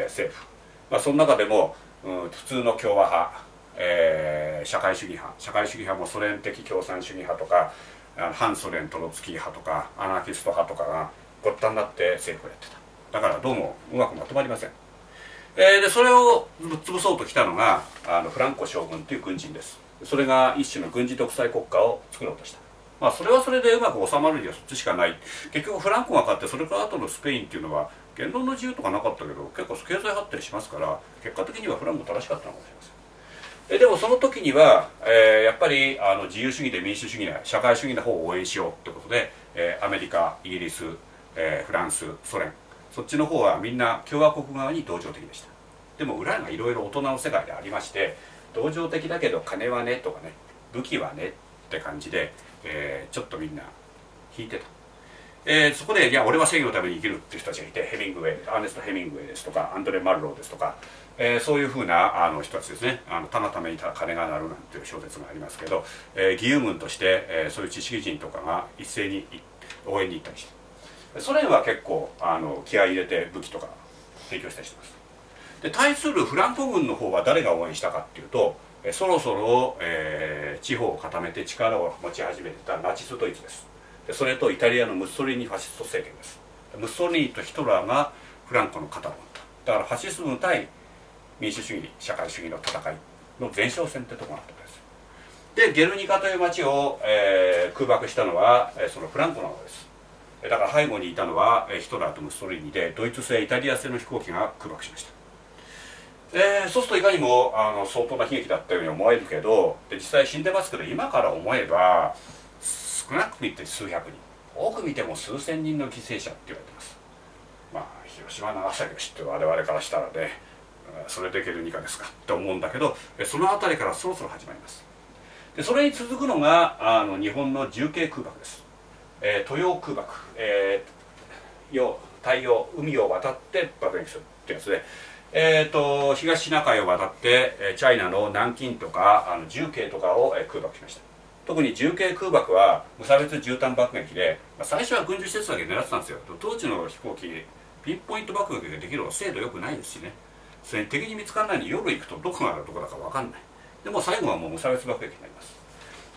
政府、その中でも、普通の共和派、社会主義派もソ連的共産主義派とか反ソ連トロツキー派とかアナキスト派とかがごったになって政府をやってた。だからどうもうまくまとまりません。でそれをぶっ潰そうときたのがフランコ将軍という軍人です。それが一種の軍事独裁国家を作ろうとした。それはそれでうまく収まるにはそっちしかない。結局フランコが勝って、それから後のスペインっていうのは言論の自由とかなかったけど、結構経済発展しますから、結果的にはフランコ正しかったのかもしれません。でもその時には、やっぱり自由主義で民主主義で社会主義の方を応援しようということで、アメリカ、イギリス、フランス、ソ連、そっちの方はみんな共和国側に同情的でした。でも裏がいろいろ大人の世界でありまして、同情的だけど金はねとかね、武器はねって感じで、ちょっとみんな引いてた。そこで「いや俺は正義のために生きる」っていう人たちがいて、ヘミングウェイ、アーネスト・ヘミングウェイですとか、アンドレ・マルローですとか、そういうふうな人たちですね。ただためにただ金が鳴るなんていう小説がありますけど、義勇軍として、そういう知識人とかが一斉に応援に行ったりして、ソ連は結構気合い入れて武器とか提供したりしてます。で対するフランコ軍の方は誰が応援したかっていうと、そろそろ、地方を固めて力を持ち始めてたナチスドイツです。それとイタリアのムッソリーニファシスト政権です。ムッソリーニとヒトラーがフランコの肩を持った。だからファシスム対民主主義社会主義の戦いの前哨戦ってとこがあったわけです。でゲルニカという町を、空爆したのはそのフランコなわけです。だから背後にいたのはヒトラーとムッソリーニで、ドイツ製イタリア製の飛行機が空爆しました。そうするといかにも相当な悲劇だったように思えるけど、で実際死んでますけど、今から思えば少なく見て数百人、多く見ても数千人の犠牲者って言われてます。まあ広島長崎を知ってる我々からしたらね、それでゲルニカですかって思うんだけど、その辺りからそろそろ始まります。でそれに続くのが日本の重慶空爆です。豊洋空爆、太陽海を渡って爆撃するってやつで、東シナ海を渡ってチャイナの南京とか重慶とかを空爆しました。特に重慶空爆は無差別絨毯爆撃で、最初は軍事施設だけ狙ってたんですよ。当時の飛行機ピンポイント爆撃ができるのは精度良くないですしね。それに敵に見つからないのに夜行くとどこがあるとこだか分かんない。でも最後はもう無差別爆撃になります。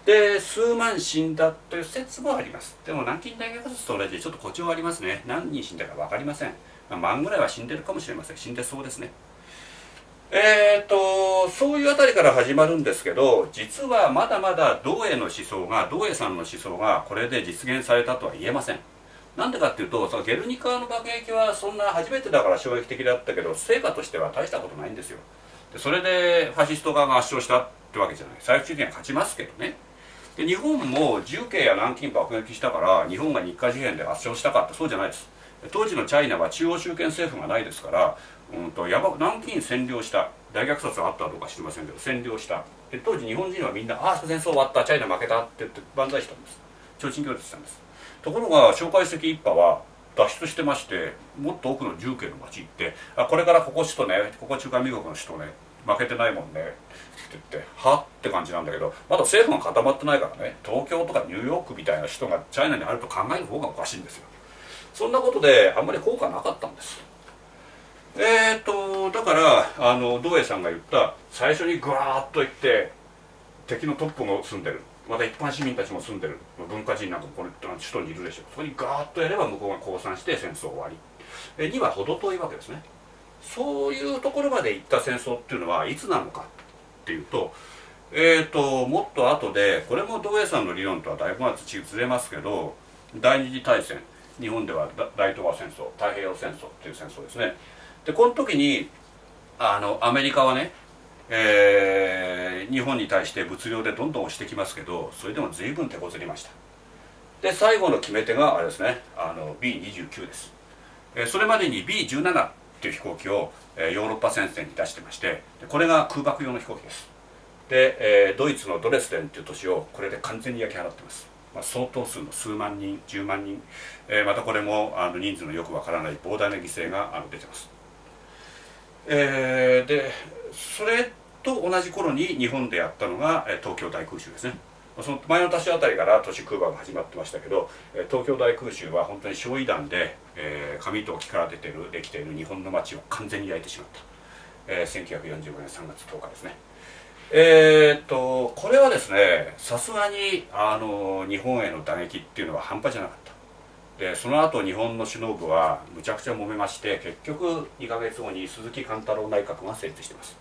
で数万死んだという説もあります。でも南京大虐殺と同じでちょっと誇張ありますね。何人死んだか分かりません。万ぐらいは死んでるかもしれません。死んでそうですね。そういうあたりから始まるんですけど、実はまだまだ道栄さんの思想がこれで実現されたとは言えません。なんでかっていうと、そのゲルニカの爆撃はそんな初めてだから衝撃的だったけど、成果としては大したことないんですよ。でそれでファシスト側が圧勝したってわけじゃない。最終的には勝ちますけどね。で日本も重慶や南京爆撃したから日本が日華事変で圧勝したかってそうじゃないです。当時のチャイナは中央集権政府がないですから、南京占領した、大虐殺があったとか知りませんけど占領した。で当時日本人はみんな「ああ戦争終わった、チャイナ負けた」って言って万歳したんです。提灯行列したんです。ところが蒋介石一派は脱出してまして、もっと奥の重慶の町行って「あこれからここ首都ね、ここ中華民国の首都ね、負けてないもんね」って言って「は？」って感じなんだけど、まだ政府が固まってないからね、東京とかニューヨークみたいな首都がチャイナにあると考える方がおかしいんですよ。そんなことであんまり効果なかったんです。だから道栄さんが言った最初にグワーッといって敵のトップも住んでる、また一般市民たちも住んでる、文化人なんかこの首都にいるでしょ。そこにガーッとやれば向こうが降参して戦争終わり、には程遠いわけですね。そういうところまで行った戦争っていうのはいつなのかっていうと、もっと後で、これも道栄さんの理論とはだいぶずれますけど、第二次大戦、日本では大東亜戦争、太平洋戦争っていう戦争ですね。でこの時にアメリカはね、日本に対して物量でどんどん押してきますけど、それでも随分手こずりました。で最後の決め手があれですね、B29 です。それまでに B17 っていう飛行機をヨーロッパ戦線に出してまして、これが空爆用の飛行機です。で、ドイツのドレスデンっていう都市をこれで完全に焼き払ってます。相当数の数万人、10万人、またこれも人数のよくわからない膨大な犠牲が出てます。でそれと同じ頃に日本でやったのが東京大空襲ですね。その前の年あたりから都市空爆が始まってましたけど、東京大空襲は本当に焼夷弾で、紙と木からできている日本の街を完全に焼いてしまった、1945年3月10日ですね。これはですね、さすがに日本への打撃っていうのは半端じゃなかった。でその後日本の首脳部はむちゃくちゃ揉めまして、結局2ヶ月後に鈴木貫太郎内閣が成立してます。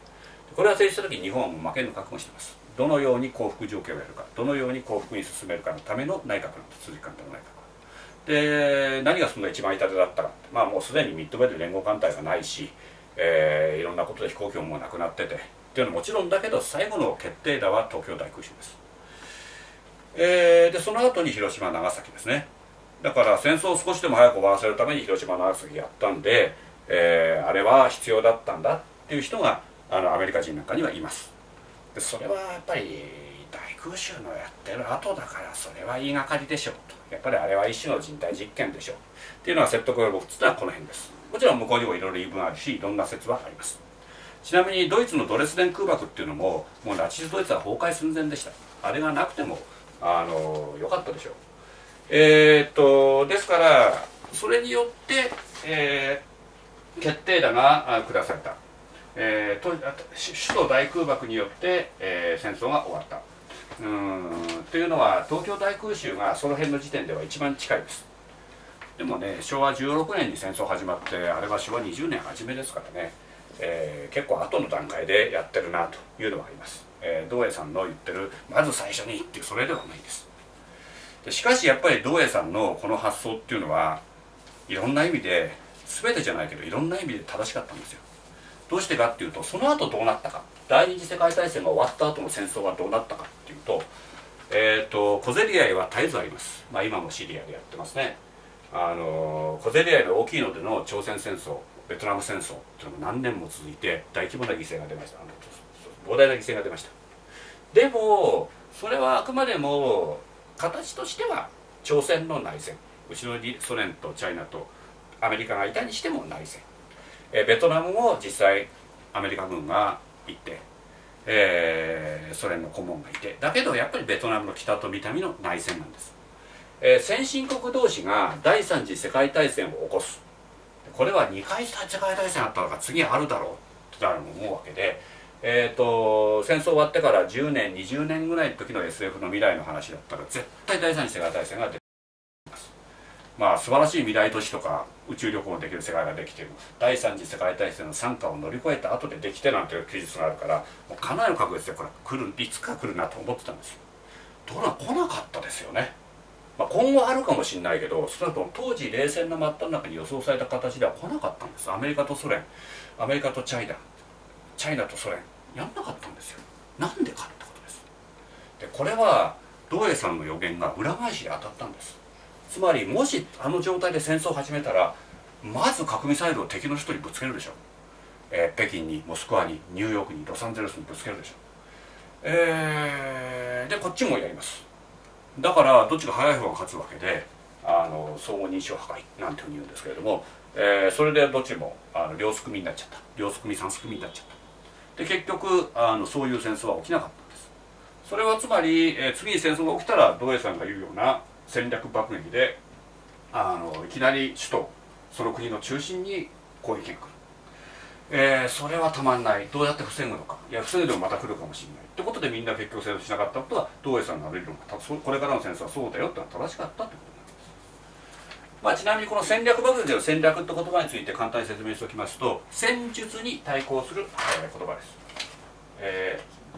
これが成立した時に日本はもう負けるの覚悟してます。どのように降伏条件をやるか、どのように降伏に進めるかのための内閣なんです、鈴木貫太郎内閣。で何がそんな一番痛手だったか、まあもうすでにミッドウェーで連合艦隊がないし、いろんなことで飛行機ももうなくなっててっていうのはもちろんだけど、最後の決定打は東京大空襲です。でその後に広島長崎ですね。だから戦争を少しでも早く終わらせるために広島の長崎やったんで、あれは必要だったんだっていう人がアメリカ人なんかにはいます。でそれはやっぱり大空襲のやってる後だから、それは言いがかりでしょうと、やっぱりあれは一種の人体実験でしょうっていうのは説得力っていうのはこの辺です。もちろん向こうにもいろいろ言い分あるし、いろんな説はあります。ちなみにドイツのドレスデン空爆っていうのも、もうナチスドイツは崩壊寸前でした。あれがなくてもよかったでしょう。ですからそれによって、決定打が下された、首都大空爆によって、戦争が終わったというのは、東京大空襲がその辺の時点では一番近いです。でもね、昭和16年に戦争始まって、あれは昭和20年初めですからね、結構後の段階でやってるなというのがあります。道栄さんの言ってる「まず最初に」っていう、それではないです。でしかしやっぱり道栄さんのこの発想っていうのは、いろんな意味で、全てじゃないけどいろんな意味で正しかったんですよ。どうしてかっていうと、その後どうなったか、第二次世界大戦が終わった後の戦争はどうなったかっていうと、小競り合いは絶えずあります。まあ、今もシリアでやってますね。小競り合いの大きいのでの朝鮮戦争、ベトナム戦争っていうのも何年も続いて、大規模な犠牲が出ました。膨大な犠牲が出ました。でもそれはあくまでも形としては朝鮮の内戦、後ろにソ連とチャイナとアメリカがいたにしても内戦、ベトナムも実際アメリカ軍がいて、ソ連の顧問がいて、だけどやっぱりベトナムの北と南の内戦なんです。先進国同士が第三次世界大戦を起こす、これは2回世界大戦あったのが次あるだろうって誰も思うわけで。戦争終わってから10年20年ぐらいの時の SF の未来の話だったら、絶対第三次世界大戦が出てきます。まあ素晴らしい未来都市とか宇宙旅行のできる世界ができている、第三次世界大戦の惨禍を乗り越えた後でできてなんていう記述があるから、もうかなりの確率でこれ来る、いつか来るなと思ってたんですよ。ところが来なかったですよね。まあ、今後あるかもしれないけど、それと当時冷戦の真っただ中に予想された形では来なかったんです。アメリカとソ連、アメリカとチャイナ、チャイナとソ連やんなかったんですよ。なんでかってことです。でこれは道栄さんの予言が裏返しで当たったんです。つまりもしあの状態で戦争を始めたら、まず核ミサイルを敵の人にぶつけるでしょう、北京にモスクワにニューヨークにロサンゼルスにぶつけるでしょう、でこっちもやります。だからどっちが早い方が勝つわけで、相互認証破壊なんていうふうに言うんですけれども、それでどっちも両すくみになっちゃった、両すくみ三すくみになっちゃった。で結局そういう戦争は起きなかったんです。それはつまり、次に戦争が起きたら道栄さんが言うような戦略爆撃でいきなり首都、その国の中心に攻撃が来る、それはたまんない。どうやって防ぐのか、いや防いでもまた来るかもしれないってことで、みんな結局戦争しなかったことは、道栄さんの理論がこれからの戦争はそうだよってのは正しかったってことなんです。まあ、ちなみにこの戦略爆撃の戦略って言葉について簡単に説明しておきますと、戦術に対抗する言葉で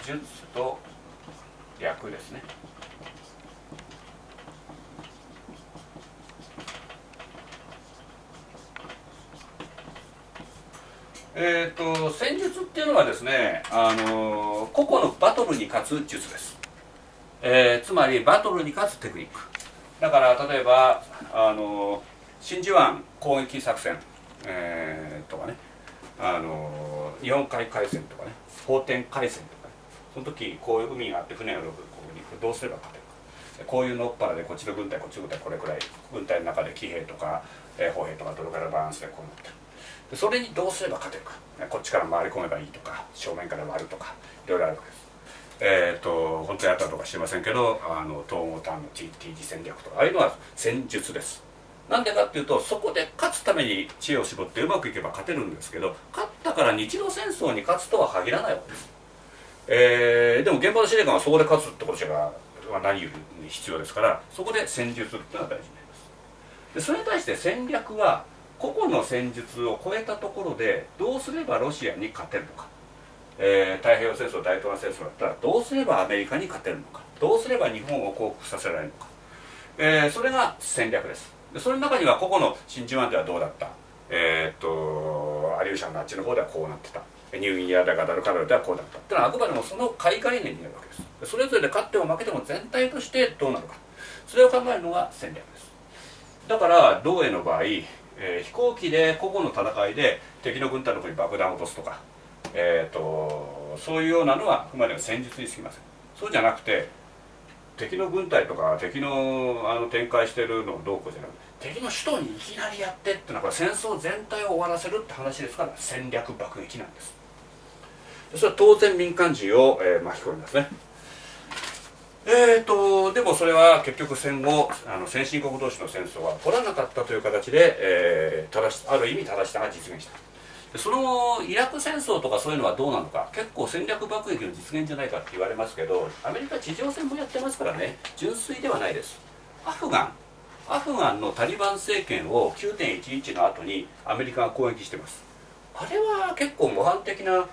す。術と略ですね。戦術っていうのはですね、個々のバトルに勝つ術です。つまりバトルに勝つテクニック。だから例えば真珠湾攻撃作戦、とかね、日本海海戦とかね、法典海戦とかね、その時こういう海があって船を呼ぶ、こういうどうすれば勝てるか、こういうのっぱらでこっちの軍隊こっちの軍隊これくらい、軍隊の中で騎兵とか、砲兵とかどれくらいのバランスでこうなってる、でそれにどうすれば勝てるか、こっちから回り込めばいいとか正面から割るとかいろいろあるわけです。本当にあったとか知りませんけど、東郷ターンの T 字戦略とか、ああいうのは戦術です。なんでかっていうと、そこで勝つために知恵を絞ってうまくいけば勝てるんですけど、勝ったから日露戦争に勝つとは限らないわけです、でも現場の司令官はそこで勝つってことが何より必要ですから、そこで戦術っていうのが大事になります。でそれに対して戦略は、個々の戦術を超えたところでどうすればロシアに勝てるのか、太平洋戦争、大東亜戦争だったらどうすればアメリカに勝てるのか、どうすれば日本を降伏させられるのか、それが戦略です。でそれの中には個々の真珠湾ではどうだった、アリューシャンのあっちの方ではこうなってた、ニューギニアだかガダルカナルではこうだったってのは、あくまでもその海概念になるわけです。でそれぞれで勝っても負けても全体としてどうなるか、それを考えるのが戦略です。だから同英の場合、飛行機で個々の戦いで敵の軍隊の方に爆弾を落とすとか、そういうようなのはあくまでも戦術にすぎません。そうじゃなくて敵の軍隊とか敵の展開してるのをどうこうじゃなくて、敵の首都にいきなりやってってのは戦争全体を終わらせるって話ですから、戦略爆撃なんです。それは当然民間人を、巻き込みますね。でもそれは結局戦後先進国同士の戦争は起こらなかったという形で、ある意味正しさが実現した。そのイラク戦争とかそういうのはどうなのか、結構戦略爆撃の実現じゃないかって言われますけど、アメリカ地上戦もやってますからね、純粋ではないです。アフガンのタリバン政権を 9.11 の後にアメリカが攻撃してます。あれは結構模範的な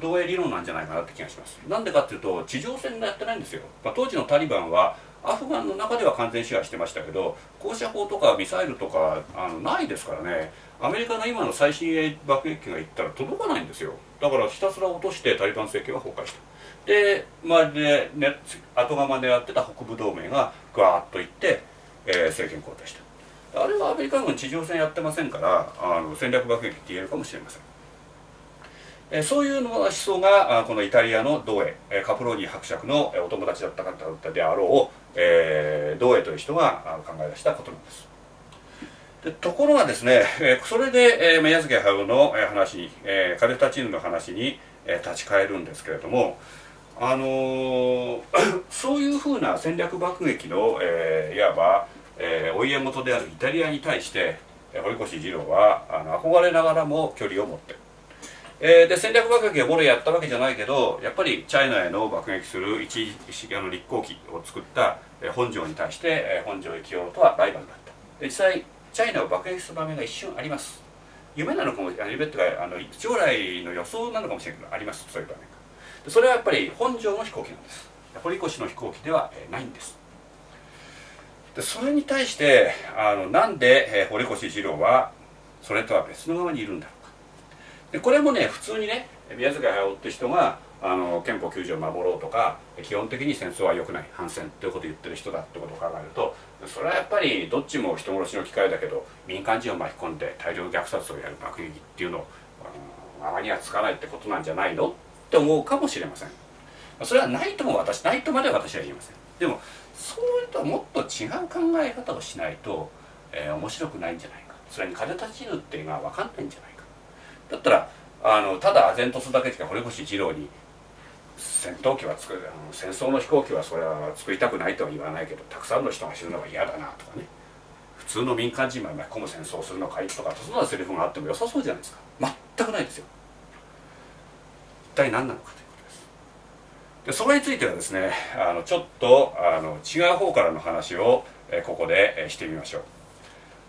同英理論なんじゃないかなって気がします。なんでかっていうと地上戦でやってないんですよ。当時のタリバンはアフガンの中では完全支配してましたけど、高射砲とかミサイルとかないですからね、アメリカの今の最新鋭爆撃機がいったら届かないんですよ。だからひたすら落としてタリバン政権は崩壊した。で周りで、後釜狙ってた北部同盟がガーッといって、政権交代した。あれはアメリカ軍地上戦やってませんから、戦略爆撃って言えるかもしれません。そういうの思想がこのイタリアの同英、カプローニ伯爵のお友達だった方であろう同英という人が考え出したことなんです。でところがですね、それで宮崎駿の話に、カデタチヌの話に立ち返るんですけれども、そういうふうな戦略爆撃のいわばお家元であるイタリアに対して堀越二郎は憧れながらも距離を持ってる。で戦略爆撃はボレーやったわけじゃないけど、やっぱりチャイナへの爆撃する一立航機を作った本庄に対して、本庄幸男とはライバルだった。で実際チャイナを爆撃する場面が一瞬あります。夢なのかも、夢っていうか将来の予想なのかもしれないけどあります、そういう場面が。でそれはやっぱり本庄の飛行機なんです。堀越の飛行機では、ないんです。でそれに対してなんで、堀越二郎はそれとは別の側にいるんだ。でこれもね、普通にね、宮崎駿って人が憲法9条を守ろうとか、基本的に戦争は良くない、反戦っていうことを言ってる人だってことを考えると、それはやっぱりどっちも人殺しの機会だけど、民間人を巻き込んで大量虐殺をやる爆撃っていうのをあまりはつかないってことなんじゃないのって思うかもしれません。それはないとまでは私は言いません。でもそういうともっと違う考え方をしないと、面白くないんじゃないか、それに風立ちぬっていうのは分かんないんじゃないか。だったらただ唖然とするだけで堀越二郎に戦闘機は作る、戦争の飛行機はそれは作りたくないとは言わないけど、たくさんの人が死ぬのは嫌だなとかね、普通の民間人まで巻き込む戦争をするのかいとか、そんなセリフがあっても良さそうじゃないですか。全くないですよ。一体何なのかということです。でそれについてはですね、ちょっと違う方からの話をここでしてみましょ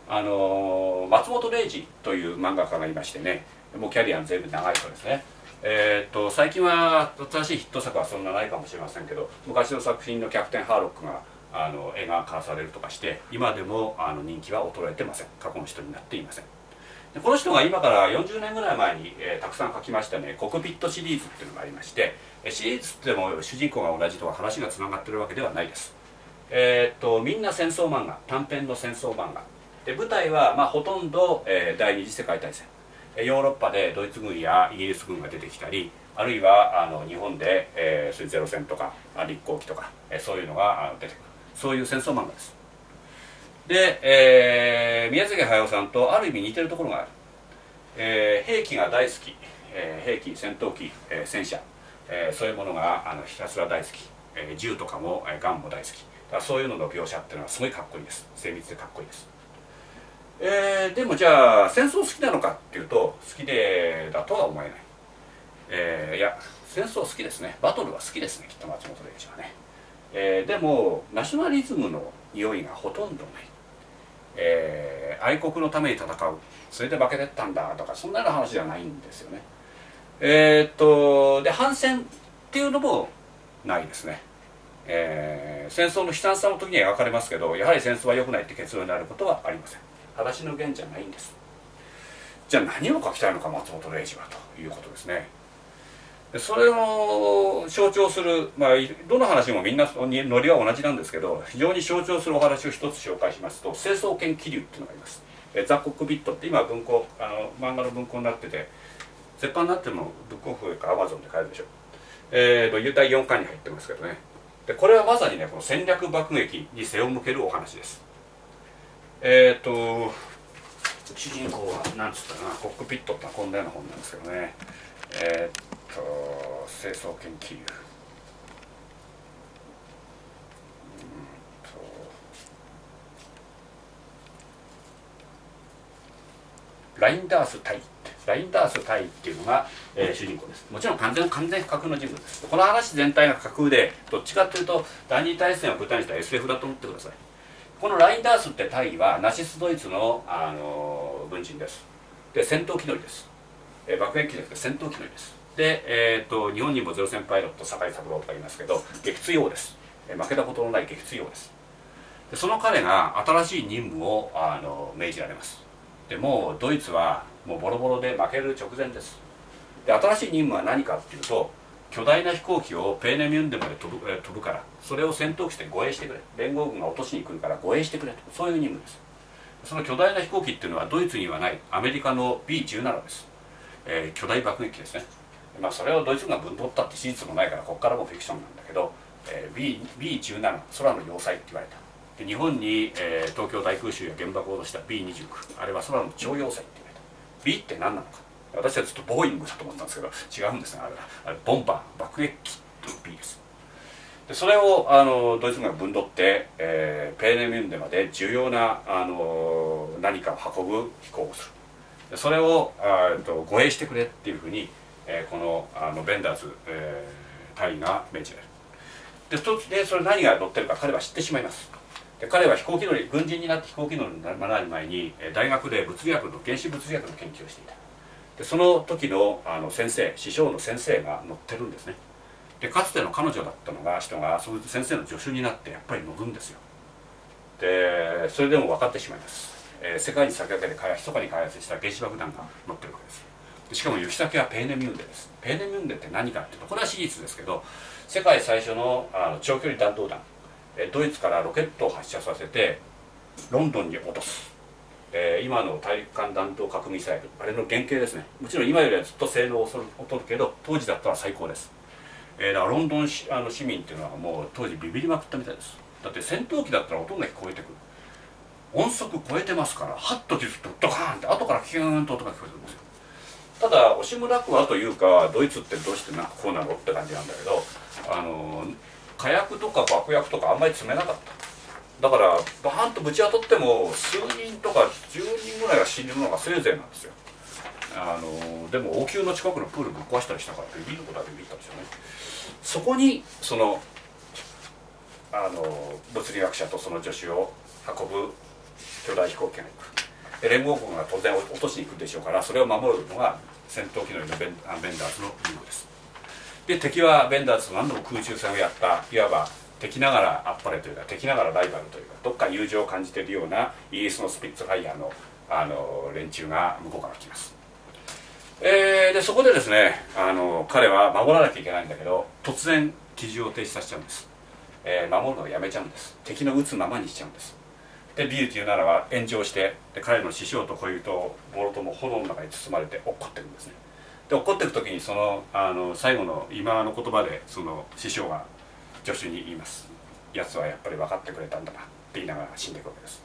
う。松本零士という漫画家がいましてね、もうキャリアの全部長い人ですね。最近は新しいヒット作はそんなないかもしれませんけど、昔の作品の「キャプテンハーロック」が映画化されるとかして、今でも人気は衰えてません。過去の人になっていません。でこの人が今から40年ぐらい前に、たくさん書きましたね、コクピットシリーズっていうのがありまして、シリーズっても主人公が同じとか話がつながってるわけではないです。みんな戦争漫画、短編の戦争漫画で、舞台はほとんど、第二次世界大戦、ヨーロッパでドイツ軍やイギリス軍が出てきたり、あるいは日本で、ゼロ戦とか立航機とか、そういうのが出てくる、そういう戦争漫画です。で、宮崎駿さんとある意味似てるところがある。兵器が大好き、兵器、戦闘機、戦車、そういうものがひたすら大好き、銃とかも、ガンも大好きだから、そういうのの描写っていうのはすごいかっこいいです。精密でかっこいいです。でもじゃあ戦争好きなのかっていうと、好きでだとは思えない。いや戦争好きですね、バトルは好きですね、きっと松本零士はね。でもナショナリズムの匂いがほとんどない、愛国のために戦う、それで負けてったんだとか、そんなような話じゃないんですよね。で反戦っていうのもないですね。戦争の悲惨さの時には描かれますけど、やはり戦争は良くないって結論になることはありません。話の源じゃないんです。じゃあ何を書きたいのか松本零士はということですね。それを象徴する、まあ、どの話もみんなノリは同じなんですけど、非常に象徴するお話を一つ紹介しますと、成層圏気流っていうのがあります。ザ・コックピットって今文庫、漫画の文庫になってて、絶版になってもブックオフかアマゾンで買えるでしょ。第4巻に入ってますけどね。でこれはまさにね、この戦略爆撃に背を向けるお話です。主人公は何つったかな、コックピットってのはこんなような本なんですけどね。成層圏気流、ラインダース隊、ラインダース隊っていうのが、主人公です。もちろん完全架空の人物です。この話全体が架空で、どっちかっていうと第二次大戦を舞台にした SF だと思ってください。このラインダースって隊はナチスドイツの、軍人です。で戦闘機乗りです。爆撃機じゃなくて戦闘機乗りです。で、日本にもゼロ戦パイロット坂井三郎ってありますけど、撃墜王です。負けたことのない撃墜王です。でその彼が新しい任務を命じられます。でもうドイツはもうボロボロで負ける直前です。で新しい任務は何かっていうと、巨大な飛行機をペーネミュンデまで飛ぶから、それを戦闘機で護衛してくれ、連合軍が落としに来るから護衛してくれと、そういう任務です。その巨大な飛行機っていうのはドイツにはないアメリカの B17 です。巨大爆撃機ですね。まあそれをドイツ軍がぶん取ったって史実もないから、ここからもフィクションなんだけど、B17 空の要塞って言われた。日本に、東京大空襲や原爆を落とした B29、 あれは空の超要塞って言われた。 B って何なのか、私はずっとボーイングだと思ったんですけど、違うんですね。あれボンバー爆撃機と B です。でそれをドイツ軍がぶんどって、ペーネミュンデまで重要な、何かを運ぶ飛行をする。でそれを護衛してくれっていうふうに、このベンダーズ、隊員が命じられる。でそれ何が乗ってるか彼は知ってしまいます。で彼は飛行機乗り、軍人になって飛行機乗りになる前に大学で物理学の原子物理学の研究をしていた。でその時の先生、師匠の先生が乗ってるんですね。でかつての彼女だったのが人がその先生の助手になってやっぱり乗るんですよ。でそれでも分かってしまいます。世界に先駆けて密かに開発した原子爆弾が乗ってるわけです。しかも行き先はペーネミュンデです。ペーネミュンデって何かっていうと、これは史実ですけど、世界最初の長距離弾道弾、ドイツからロケットを発射させてロンドンに落とす、今の大陸間弾道核ミサイル、あれの原型ですね。もちろん今よりはずっと性能を劣るけど、当時だったら最高です。だからロンドン市民っていうのはもう当時ビビりまくったみたいです。だって戦闘機だったら音が聞こえてくる、音速超えてますから、はっと気づくとドカーンって後からキューンと音が聞こえてくるんですよ。ただ押村区はというか、ドイツってどうしてなんかこうなのって感じなんだけど、火薬とか爆薬とかあんまり詰めなかった。だからバーンとぶち当たっても数人とか10人ぐらいが死ぬのがせいぜいなんですよ。でも王宮の近くのプールぶっ壊したりしたから、ビビることはビビったんですよね。そこにその物理学者とその助手を運ぶ巨大飛行機が行く。連合国が当然落としに行くでしょうから、それを守るのが戦闘機乗りのベンダーズの任務です。で敵はベンダーズと何度も空中戦をやった、いわば敵ながらあっぱれというか、敵ながらライバルというか、どっか友情を感じているようなイギリスのスピッツファイヤーの連中が向こうから来ます。でそこでですね、彼は守らなきゃいけないんだけど、突然機銃を停止させちゃうんです。守るのをやめちゃうんです。敵の撃つままにしちゃうんです。でビューティーならば炎上して、で彼の師匠と恋人ボロとも炎の中に包まれて落っこってくるんですね。で怒っていく時にその最後の今の言葉でその師匠が助手に言います。やつはやっぱり分かってくれたんだなって言いながら死んでいくわけです。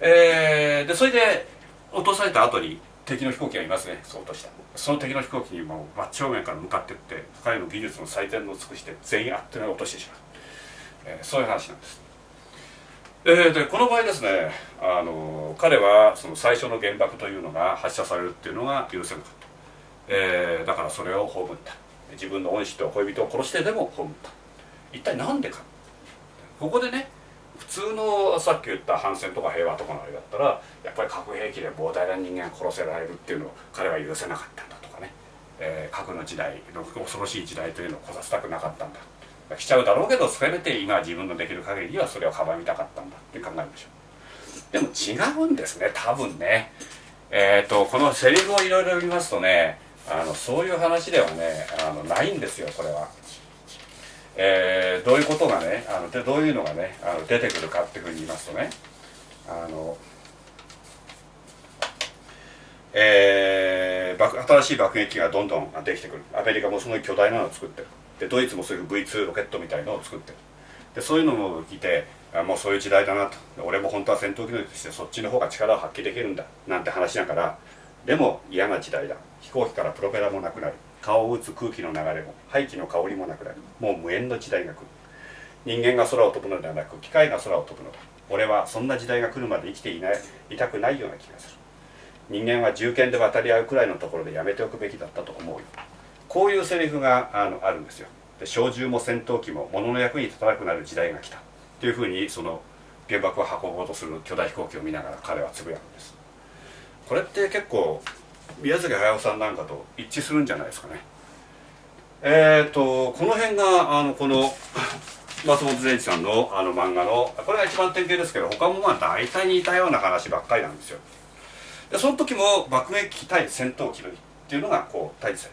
でそれで落とされた後に敵の飛行機がいますね。そう落とした、その敵の飛行機にもう真正面から向かっていって、彼の技術の最善を尽くして全員あっという間に落としてしまう、そういう話なんです。でこの場合ですね、彼はその最初の原爆というのが発射されるっていうのが許せなかった。だからそれを葬った。自分の恩師と恋人を殺してでも葬った。一体何でか。ここでね、普通のさっき言った反戦とか平和とかのあれだったら、やっぱり核兵器で膨大な人間が殺せられるっていうのを彼は許せなかったんだとかね、核の時代の恐ろしい時代というのをこさせたくなかったんだ、来ちゃうだろうけどせめて今自分のできる限りはそれをかばみたかったんだって考えるでしょう。でも違うんですね、多分ね。このセリフをいろいろ見ますとね、そういう話ではねないんですよ、これは。どういうことがねでどういうのがね出てくるかっていうふうに言いますとね新しい爆撃機がどんどんできてくる。アメリカもすごい巨大なのを作ってる。でドイツもそういう V2 ロケットみたいのを作ってる。でそういうのも聞いてもうそういう時代だなと。俺も本当は戦闘機能としてそっちの方が力を発揮できるんだなんて話だから、でも嫌な時代だ。飛行機からプロペラもなくなる。顔を打つ空気の流れも排気の香りもなくなる。もう無縁の時代が来る。人間が空を飛ぶのではなく機械が空を飛ぶのだ。俺はそんな時代が来るまで生きていたくないような気がする。人間は銃剣で渡り合うくらいのところでやめておくべきだったと思うよ。こういうセリフがあるんですよ。で小銃も戦闘機も物の役に立たなくなる時代が来たというふうにその原爆を運ぼうとする巨大飛行機を見ながら彼はつぶやくんです。これって結構宮崎駿さんなんかと一致するんじゃないですかね。この辺がこの松本善次さんの漫画のこれが一番典型ですけど、他もまあ大体似たような話ばっかりなんですよ。でその時も爆撃機対戦闘機乗りっていうのがこう対峙さ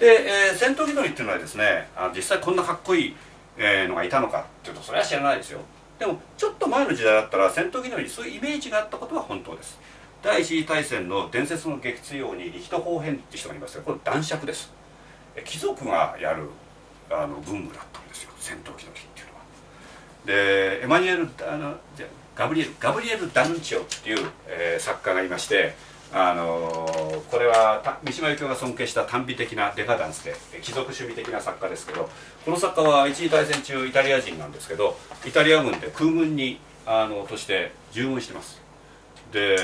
れてる。で、戦闘機乗りっていうのはですね実際こんなかっこいいのがいたのかっていうとそれは知らないですよ。でもちょっと前の時代だったら戦闘機乗りにそういうイメージがあったことは本当です。第一次大戦の伝説の撃墜王に力投砲編って人がいますが、これ男爵です。貴族がやる文具だったんですよ、戦闘機乗りっていうのは。でエマニュエルガブリエル・ダンチョっていう、作家がいまして、これは三島由紀夫が尊敬した短美的なデカダンスで貴族主義的な作家ですけど、この作家は一次大戦中イタリア人なんですけど、イタリア軍で空軍にとして従軍してます。で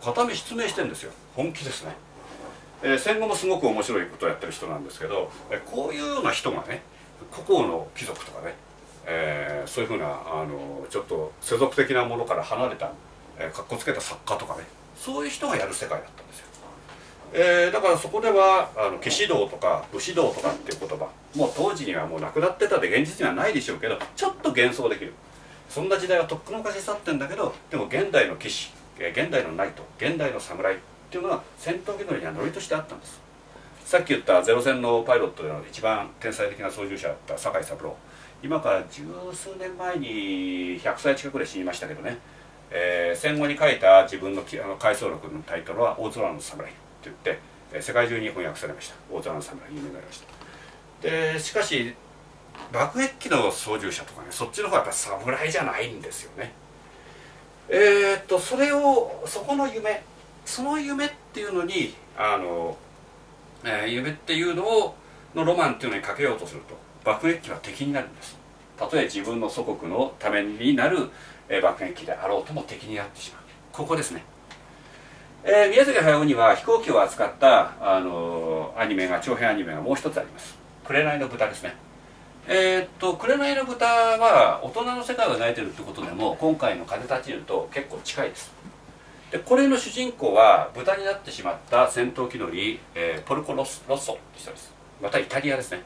片目失明してるんですよ、本気ですね。戦後もすごく面白いことをやってる人なんですけど、こういうような人がね孤高の貴族とかねそういうふうなちょっと世俗的なものから離れたかっこつけた作家とかね、そういう人がやる世界だったんですよ。だからそこでは騎士道とか武士道とかっていう言葉もう当時にはもうなくなってたで現実にはないでしょうけど、ちょっと幻想できる。そんな時代はとっくの昔去ってんだけど、でも現代の騎士現代のナイト現代の侍っていうのは戦闘機乗りには乗りとしてあったんです。さっき言ったゼロ戦のパイロットでの一番天才的な操縦者だった酒井三郎、今から十数年前に100歳近くで死にましたけどね、戦後に書いた自分の回想録のタイトルは「大空の侍」って言って、世界中に翻訳されました。大空の侍有名になりました。でしかし爆撃機の操縦者とかね、そっちの方がやっぱ侍じゃないんですよね。そこの夢、その夢っていうのに夢っていうのをのロマンっていうのにかけようとすると爆撃機は敵になるんです。たとえ自分の祖国のためになる爆撃機であろうとも敵になってしまう。ここですね。宮崎駿には飛行機を扱った長編アニメがもう一つあります。紅の豚ですね。紅の豚は大人の世界を描いてるってことでも今回の「風立ちぬ」と結構近いです。でこれの主人公は豚になってしまった戦闘機乗り、ポルコ・ロッソって人です。またイタリアですね。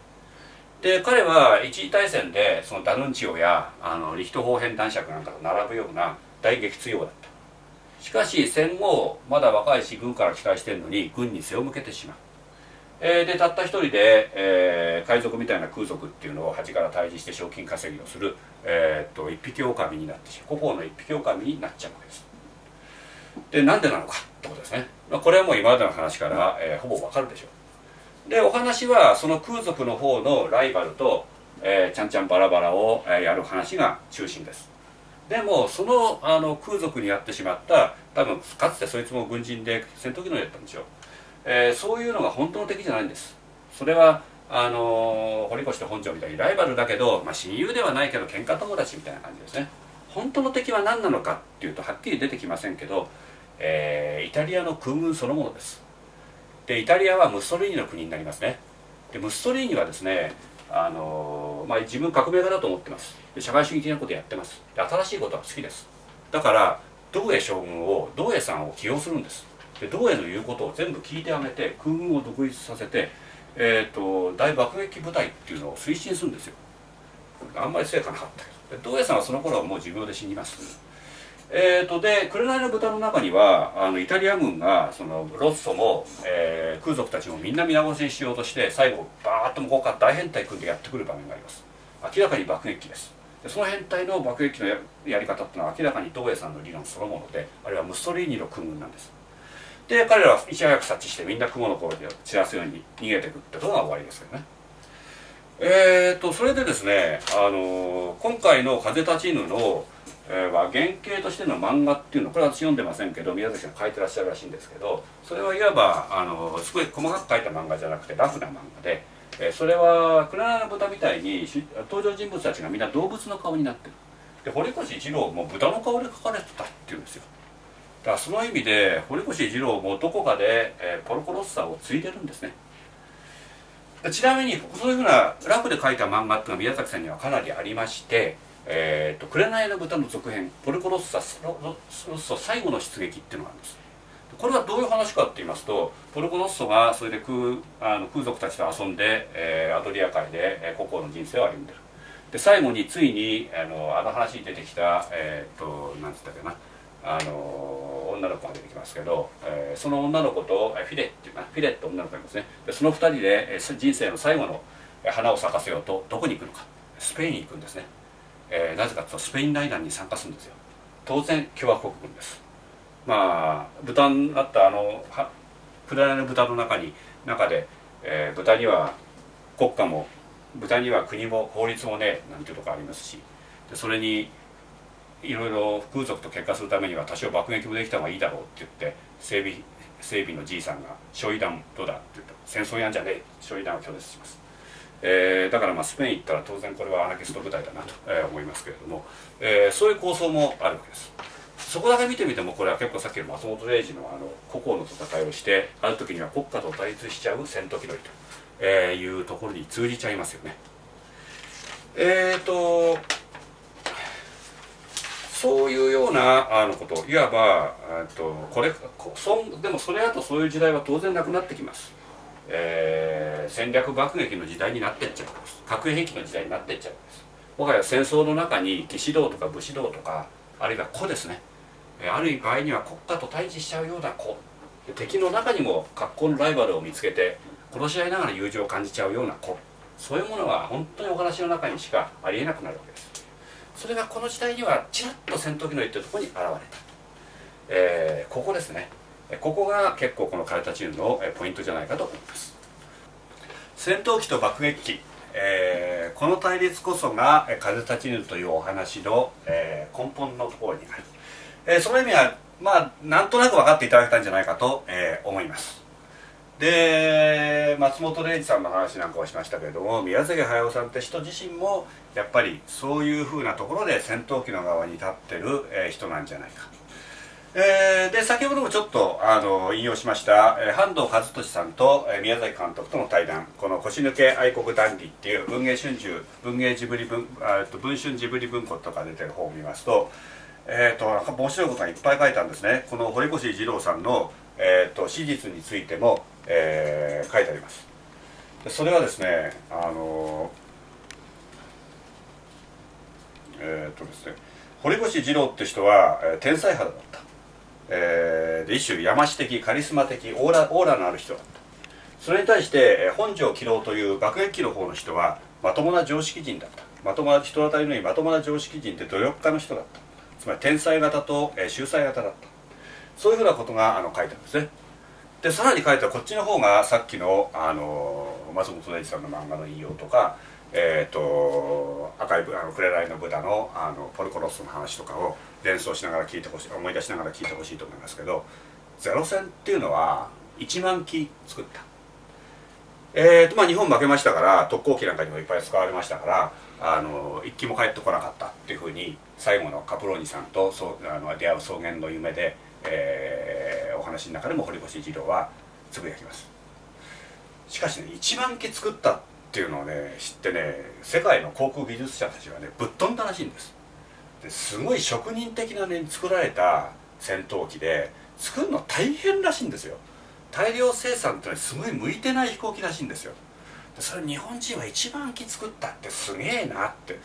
で彼は一次大戦でそのダヌンチオやリヒト砲編男爵なんかと並ぶような大撃墜王だった。しかし戦後まだ若いし軍から期待してるのに軍に背を向けてしまう。でたった一人で、海賊みたいな空賊っていうのを端から退治して賞金稼ぎをする、一匹狼になってしまう。孤高の一匹狼になっちゃうわけです。でなんでなのかってことですね。これはもう今までの話から、ほぼわかるでしょう。でお話はその空賊の方のライバルと、ちゃんちゃんバラバラをやる話が中心です。でもその空賊にやってしまった多分かつてそいつも軍人で戦闘機乗りだったんでしょう、そういうのが本当の敵じゃないんです。それは堀越と本庄みたいにライバルだけど、まあ、親友ではないけど喧嘩友達みたいな感じですね。本当の敵は何なのかっていうとはっきり出てきませんけど、イタリアの空軍そのものです。でイタリアはムッソリーニの国になりますね。でムッソリーニはですね自分革命家だと思ってます。で社会主義的なことやってます。で新しいことは好きです。だから道英将軍を道英さんを起用するんです。で道英の言うことを全部聞いてやめて空軍を独立させて、大爆撃部隊っていうのを推進するんですよ。あんまり成果なかったけど道英さんはその頃はもう持病で死にます。で紅の豚の中にはイタリア軍がそのロッソも、空賊たちもみんな皆殺しにしようとして最後バーッと向こうから大編隊組んでやってくる場面があります。明らかに爆撃機です。でその編隊の爆撃機の やり方っていうのは明らかに東映さんの理論そのもので、あるいはムッソリーニの空軍なんです。で彼らはいち早く察知してみんな雲の声で散らすように逃げてくってことが終わりですけどね。それでですね、今回の「風立ちぬ」のは原型としての漫画っていうの、これは私読んでませんけど宮崎さん書いてらっしゃるらしいんですけど、それはいわばすごい細かく書いた漫画じゃなくてラフな漫画で、それは紅の豚みたいに登場人物たちがみんな動物の顔になってる。で堀越二郎も豚の顔で描かれてたっていうんですよ。だからその意味で堀越二郎もどこかで、ポルコロッサを継いでるんですね。ちなみにそういうふうなラフで描いた漫画っていうのは宮崎さんにはかなりありまして、紅の豚の続編「ポルコロッサロッソ最後の出撃」っていうのがあるんです。これはどういう話かっていいますと、ポルコロッソがそれで空賊たちと遊んで、アドリア海でココの人生を歩んでる。で最後についにあの話に出てきた何て言ったかな、女の子が出てきますけど、その女の子とフィレっていうかな、フィレって女の子がいますね。でその2人で人生の最後の花を咲かせようとどこに行くのか、スペインに行くんですね。なぜかというとスペイン内乱に参加するんですよ。当然共和国軍です。まあ豚になった紅の豚の中で、豚には国家も豚には国も法律もねなんていうとこありますし、でそれにいろいろ空賊と喧嘩するためには多少爆撃もできた方がいいだろうって言って整備のじいさんが「焼夷弾どうだ」って言って「戦争やんじゃねえ」焼夷弾を拒絶します。だからまあスペイン行ったら当然これはアナキスト部隊だなと思いますけれども、そういう構想もあるわけです。そこだけ見てみてもこれは結構さっきの松本零士の個々の戦いをしてある時には国家と対立しちゃう戦闘機乗りというところに通じちゃいますよね。そういうようなこといわばでもそれだとそういう時代は当然なくなってきます。戦略爆撃の時代になってっちゃうんです。核兵器の時代になってっちゃうんです。もはや戦争の中に騎士道とか武士道とかあるいは子ですね、ある場合には国家と対峙しちゃうような子、敵の中にも格好のライバルを見つけて殺し合いながら友情を感じちゃうような子、そういうものは本当にお話の中にしかありえなくなるわけです。それがこの時代にはちらっと戦闘機のというところに現れた、ここですね。ここが結構この「風立ちぬ」のポイントじゃないかと思います。戦闘機と爆撃機、この対立こそが「風立ちぬ」というお話の、根本のところにある、その意味はまあなんとなく分かっていただけたんじゃないかと、思います。で松本零士さんの話なんかをしましたけれども、宮崎駿さんって人自身もやっぱりそういうふうなところで戦闘機の側に立ってる、人なんじゃないか。で先ほどもちょっと引用しました、半藤和俊さんと、宮崎監督との対談、この「腰抜け愛国談義」っていう文春ジブリ文庫とか出てる方を見ますと、面白いことがいっぱい書いてあるんですね。この堀越二郎さんの、史実についても、書いてあります。でそれはですね堀越二郎って人は、天才肌だった。で一種山師的カリスマ的オーラのある人だった。それに対して本城喜朗という爆撃機の方の人はまともな常識人だった。人当たりのいいまともな常識人で努力家の人だった。つまり天才型と、秀才型だった。そういうふうなことが書いてあるんですね。でさらに書いてあるこっちの方がさっきの、松本零士さんの漫画の引用とか紅の豚のポルコロッソの話とかを連想しながら聞いてほしい、思い出しながら聞いてほしいと思いますけど、ゼロ戦っていうのは1万機作った。日本負けましたから特攻機なんかにもいっぱい使われましたから1機も帰ってこなかったっていうふうに最後のカプローニさんと出会う草原の夢で、お話の中でも堀越二郎はつぶやきます。しかしね1万機作ったっていうのをね知ってね世界の航空技術者たちはねぶっ飛んだらしいんです。ですごい職人的なね作られた戦闘機で作るの大変らしいんですよ。大量生産ってのはすごい向いてない飛行機らしいんですよ。でそれ日本人は1万機作ったってすげえなって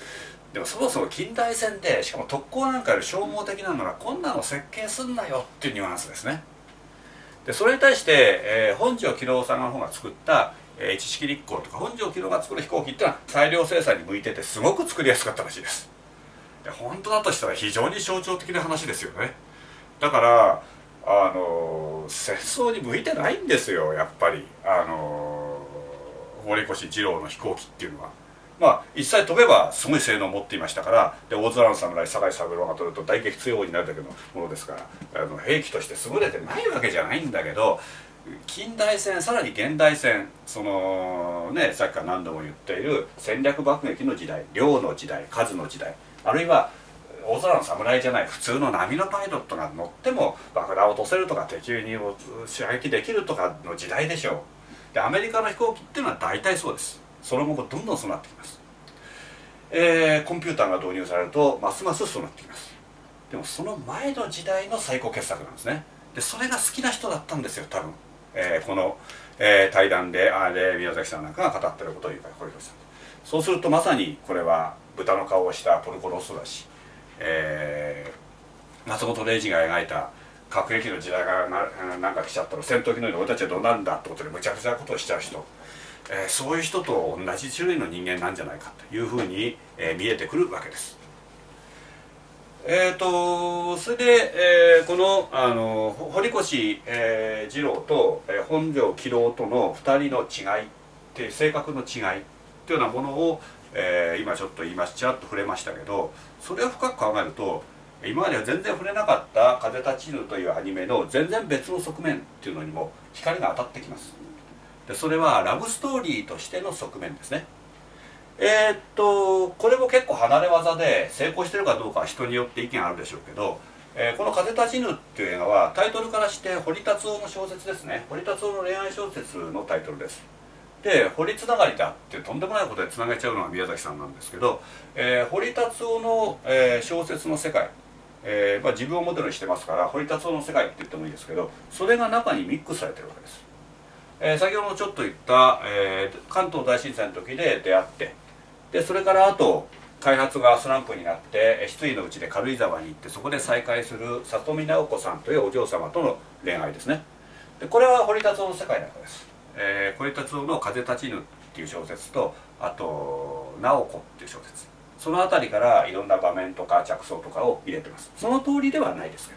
でもそもそも近代戦で、しかも特攻なんかより消耗的なのがこんなの設計すんなよっていうニュアンスですね。でそれに対して、本城機動さんの方が作った知識立航とか本城機動が作る飛行機ってのは裁量生産に向いててすごく作りやすかったらしいです。で本当だとしたら非常に象徴的な話ですよね。だから戦争に向いてないんですよ、やっぱり堀越二郎の飛行機っていうのは。まあ一切飛べばすごい性能を持っていましたから。で大空の侍酒井三郎が取ると大撃墜王になるだけのものですから、兵器として優れてないわけじゃないんだけど、近代戦さらに現代戦、そのねさっきから何度も言っている戦略爆撃の時代、量の時代、数の時代、あるいは大空の侍じゃない普通の波のパイロットが乗っても爆弾を落とせるとか敵に射撃できるとかの時代でしょう。でアメリカの飛行機っていうのは大体そうです。その後どんどんそうなってきます。コンピューターが導入されるとますますそうなってきます。でもその前の時代の最高傑作なんですね。でそれが好きな人だったんですよ多分、この、対談で宮崎さんなんかが語ってることを言うから、堀越さん。そうするとまさにこれは豚の顔をしたポルコ・ロッソだし、松本零士が描いた核兵器の時代がなんか来ちゃったら戦闘機のように俺たちはどうなんだってことでむちゃくちゃなことをしちゃう人、そういう人と同じ種類の人間なんじゃないかというふうに、見えてくるわけです。それで、この堀越、二郎と、本城亀郎との2人の違いっていう性格の違いっていうようなものを、今ちょっと言いましちゃっと触れましたけど、それを深く考えると今までは全然触れなかった「風立ちぬ」というアニメの全然別の側面っていうのにも光が当たってきます。でそれはラブストーリーとしての側面ですね。これも結構離れ技で成功してるかどうかは人によって意見あるでしょうけど、この「風立ちぬ」っていう映画はタイトルからして堀達夫の小説ですね。堀達夫の恋愛小説のタイトルです。で堀つながりだってとんでもないことでつなげちゃうのが宮崎さんなんですけど、堀達夫の、小説の世界、まあ、自分をモデルにしてますから堀達夫の世界って言ってもいいですけど、それが中にミックスされてるわけです。先ほどちょっと言った、関東大震災の時で出会って、でそれからあと開発がスランプになって失意のうちで軽井沢に行ってそこで再会する里見直子さんというお嬢様との恋愛ですね。でこれは堀達夫の世界の中です。堀達夫の「風立ちぬ」っていう小説とあと「直子」っていう小説、その辺りからいろんな場面とか着想とかを入れてます。その通りではないですけ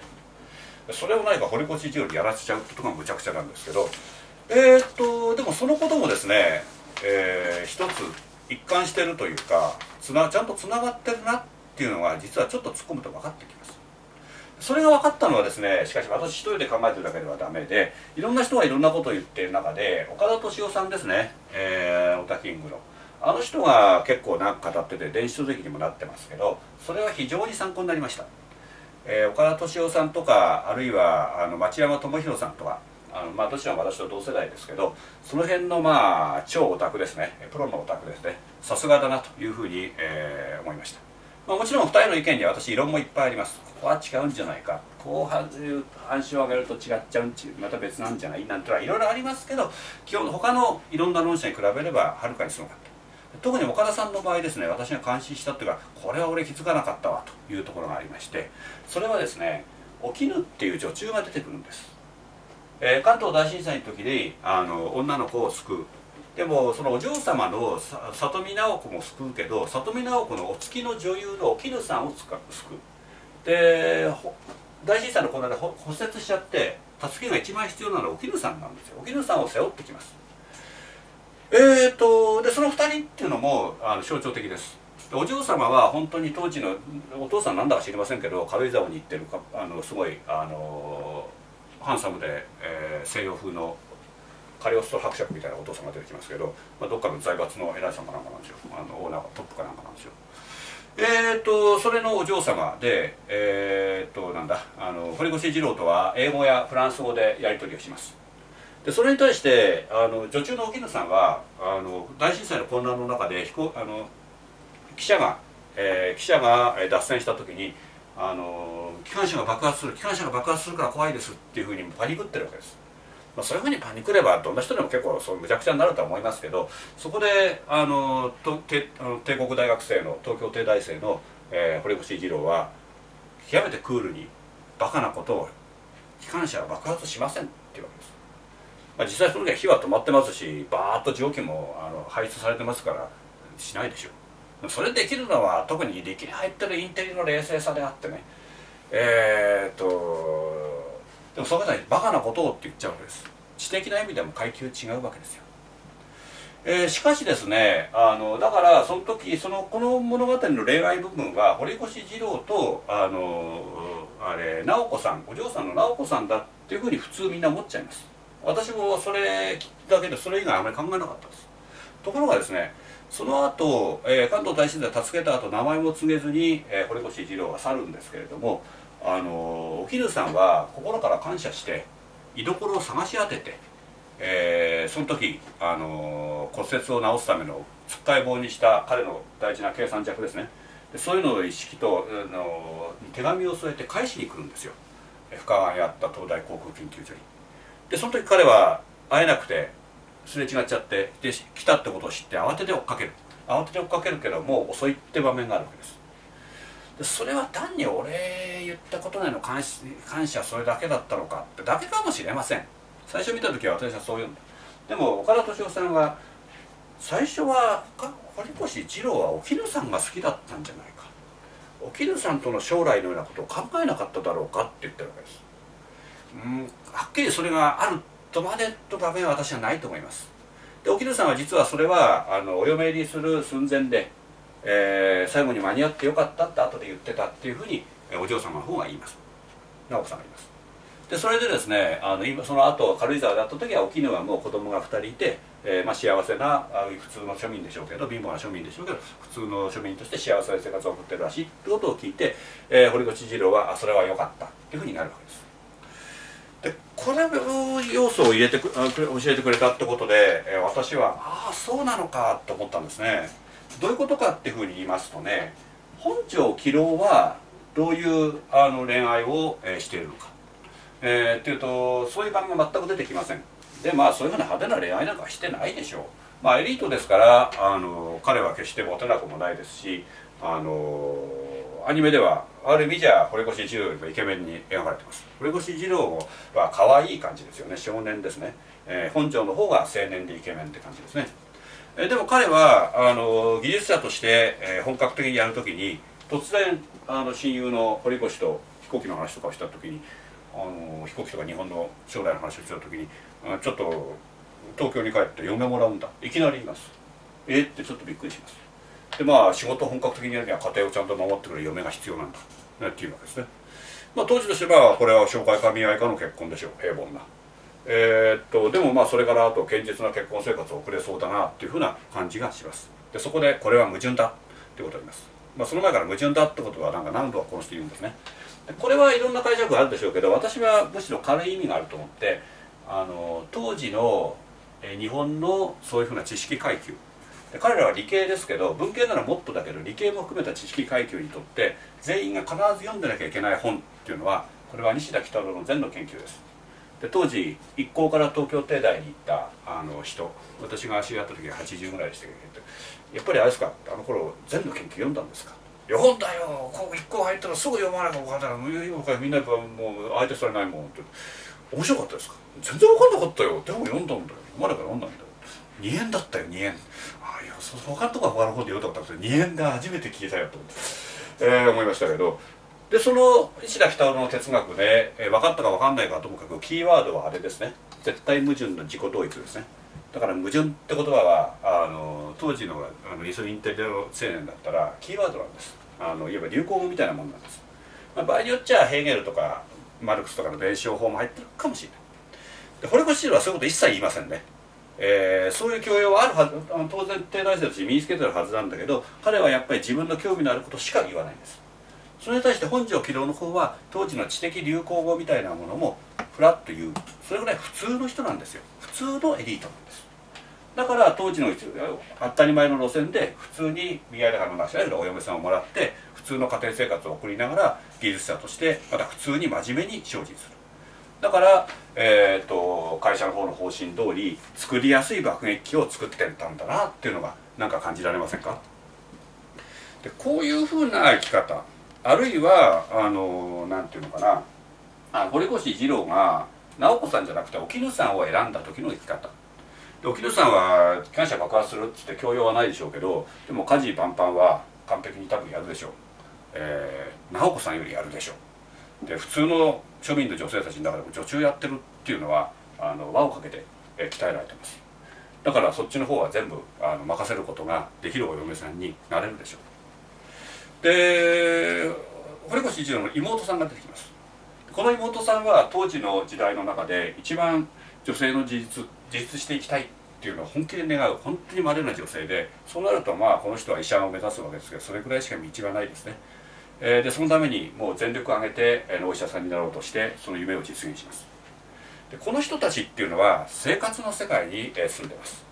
ど、それを何か堀越二郎にやらせちゃうことがむちゃくちゃなんですけど、でもそのこともですね、一つ一貫してるというかちゃんとつながってるなっていうのが実はちょっと突っ込むと分かってきます。それが分かったのはですね、しかし私一人で考えてるだけではダメで、いろんな人がいろんなことを言ってる中で岡田敏夫さんですね、オタキングのあの人が結構なんか語ってて電子書籍にもなってますけど、それは非常に参考になりました。岡田敏夫さんとかあるいは町山智博さんとか、まあどちらも私と同世代ですけど、その辺のまあ超オタクですね、プロのオタクですね、さすがだなというふうに、思いました。まあ、もちろん2人の意見には私異論もいっぱいあります。ここは違うんじゃないか、こう半周を上げると違っちゃうんちまた別なんじゃないなんてのはいろいろありますけど、基本他のいろんな論者に比べればはるかにすごかった。特に岡田さんの場合ですね、私が感心したというかこれは俺気づかなかったわというところがありまして、それはですねお絹っていう女中が出てくるんです。関東大震災の時に女の子を救う。でもそのお嬢様の里見直子も救うけど、里見直子のお付きの女優のお絹さんを救う。で大震災のこの間骨折しちゃって助けが一番必要なのはお絹さんなんですよ。お絹さんを背負ってきます。でその2人っていうのも象徴的です。お嬢様は本当に当時のお父さんなんだか知りませんけど軽井沢に行ってるかすごいハンサムで、西洋風のカリオスト伯爵みたいなお父さんが出てきますけど、まあ、どっかの財閥の偉いさんかなんかなんですよ、オーナートップかなんかなんですよ。それのお嬢様で堀越二郎とは英語やフランス語でやり取りをします。でそれに対して女中のお絹さんは大震災の混乱の中で記者が脱線した時に機関車が爆発するから怖いですっていうふうにパニクってるわけです。まあ、そういうふうにパニクればどんな人でも結構そうむちゃくちゃになるとは思いますけど、そこで帝国大学生の東京帝大生の、堀越二郎は極めてクールにバカなことを機関車は爆発しませんっていうわけです。まあ、実際その時は火は止まってますしバーッと蒸気も排出されてますからしないでしょう。それできるのは特に力に入ってるインテリの冷静さであってね、でもその方にバカなことをって言っちゃうわけです。知的な意味でも階級違うわけですよ。しかしですね、だからその時この物語の恋愛部分は堀越二郎と直子さん、お嬢さんの直子さんだっていうふうに普通みんな思っちゃいます。私もそれだけでそれ以外あまり考えなかったです。ところがですね、その後、関東大震災を助けた後名前も告げずに、堀越二郎は去るんですけれども、お絹さんは心から感謝して居所を探し当てて、その時、骨折を治すためのつっかい棒にした彼の大事な計算尺ですね。でそういうのを一式と、手紙を添えて返しに来るんですよ、深川にあった東大航空研究所に。でその時彼は会えなくてすれ違っちゃって、で来たってことを知って慌てて追っかける、けどもう遅いって場面があるわけです。でそれは単に俺言ったことないの感謝それだけだったのかってだけかもしれません。最初見た時は私はそう言うんだ。でも岡田敏夫さんは最初は堀越二郎はお絹さんが好きだったんじゃないか、お絹さんとの将来のようなことを考えなかっただろうかって言ってるわけです。はっきりそれがあるとまでと場面は私はないと思います。でお絹さんは実はそれはお嫁入りする寸前で、最後に間に合ってよかったって後で言ってたっていうふうにお嬢様の方が言います、直子さんが言います。でそれでですね、今その後軽井沢であった時はお絹はもう子供が2人いて、幸せな普通の庶民でしょうけど、貧乏な庶民でしょうけど普通の庶民として幸せな生活を送ってるらしいってことを聞いて、堀越二郎はそれは良かったっていうふうになるわけです。でこれを要素を教えてくれたってことで、私はああそうなのかと思ったんですね。どういうことかっていうふうに言いますとね、本条亀郎はどういう恋愛をしているのか、っていうとそういう場面が全く出てきません。でまあそういうふうな派手な恋愛なんかはしてないでしょう。まあエリートですから彼は決してモテなくもないですし、アニメではある意味じゃ堀越二郎よりもイケメンに描かれてます。堀越二郎は可愛い感じですよね、少年ですね。本条の方が青年でイケメンって感じですね。でも彼は技術者として、本格的にやるときに突然親友の堀越と飛行機の話とかをしたときに飛行機とか日本の将来の話をしたときにちょっと東京に帰って嫁もらうんだいきなり言います。ってちょっとびっくりします。でまあ仕事を本格的にやるには家庭をちゃんと守ってくれる嫁が必要なんだっていうわけですね。まあ当時としてはこれは商会か見合いかの結婚でしょう、平凡な。でもまあそれからあと堅実な結婚生活を送れそうだなっていうふうな感じがします。でそこでこれは矛盾だってことを言います。まあその前から矛盾だってことはなんか何度かこの人言うんですね。これはいろんな解釈があるでしょうけど、私はむしろ軽い意味があると思って当時の日本のそういうふうな知識階級、彼らは理系ですけど文系ならもっとだけど理系も含めた知識階級にとって全員が必ず読んでなきゃいけない本っていうのはこれは西田幾多郎の禅の研究です。で当時一高から東京帝大に行った人、私が知り合った時は80ぐらいでしたけど、やっぱりあれですか、あの頃禅の研究読んだんですか。読んだよ、こう一高入ったらすぐ読まなきゃ分かんないからみんなやっぱもう相手されないもんって。面白かったですか。全然分かんなかったよ、でも読んだんだよ、読まなきゃなんないんだよ。2円だったよ、2円。あ、いや、他のとこは他の方で読んだことあったんですけど、2円が初めて聞いたよと思って、思いましたけど。でその西田幾多郎の哲学で、分かったか分かんないかともかくキーワードはあれですね、絶対矛盾の自己同一ですね。だから矛盾って言葉は当時の理想インテリ青年だったらキーワードなんです。いわば流行語みたいなものなんです。まあ、場合によっちゃヘーゲルとかマルクスとかの弁証法も入ってるかもしれない。で堀越二郎はそういうこと一切言いませんね。そういう教養はあるはず、当然帝大生たち身につけてるはずなんだけど、彼はやっぱり自分の興味のあることしか言わないんです。それに対して本条亀郎の方は当時の知的流行語みたいなものもフラッと言う、それぐらい普通の人なんですよ。普通のエリートなんです。だから当時の当たり前の路線で普通に見合いだから話しないけどお嫁さんをもらって普通の家庭生活を送りながら技術者としてまた普通に真面目に精進する。だから、会社の方の方針通り作りやすい爆撃機を作ってたんだなっていうのがなんか感じられませんか？でこういうふうな生き方、あるいはなんていうのかな、堀越二郎が直子さんじゃなくて沖野さんを選んだ時の生き方で、沖野さんは機関車爆破するっつって強要はないでしょうけど、でも家事パンパンは完璧に多分やるでしょう、直子さんよりやるでしょう。で普通の庶民の女性たちの中でも女中やってるっていうのは輪をかけて鍛えられてます。だからそっちの方は全部任せることができるお嫁さんになれるでしょう。で堀越一郎の妹さんが出てきます。この妹さんは当時の時代の中で一番女性の自立していきたいっていうのを本気で願う本当に稀な女性で、そうなるとまあこの人は医者を目指すわけですけど、それくらいしか道がないですね。でそのためにもう全力を挙げてお医者さんになろうとして、その夢を実現します。でこの人たちっていうのは生活の世界に住んでます。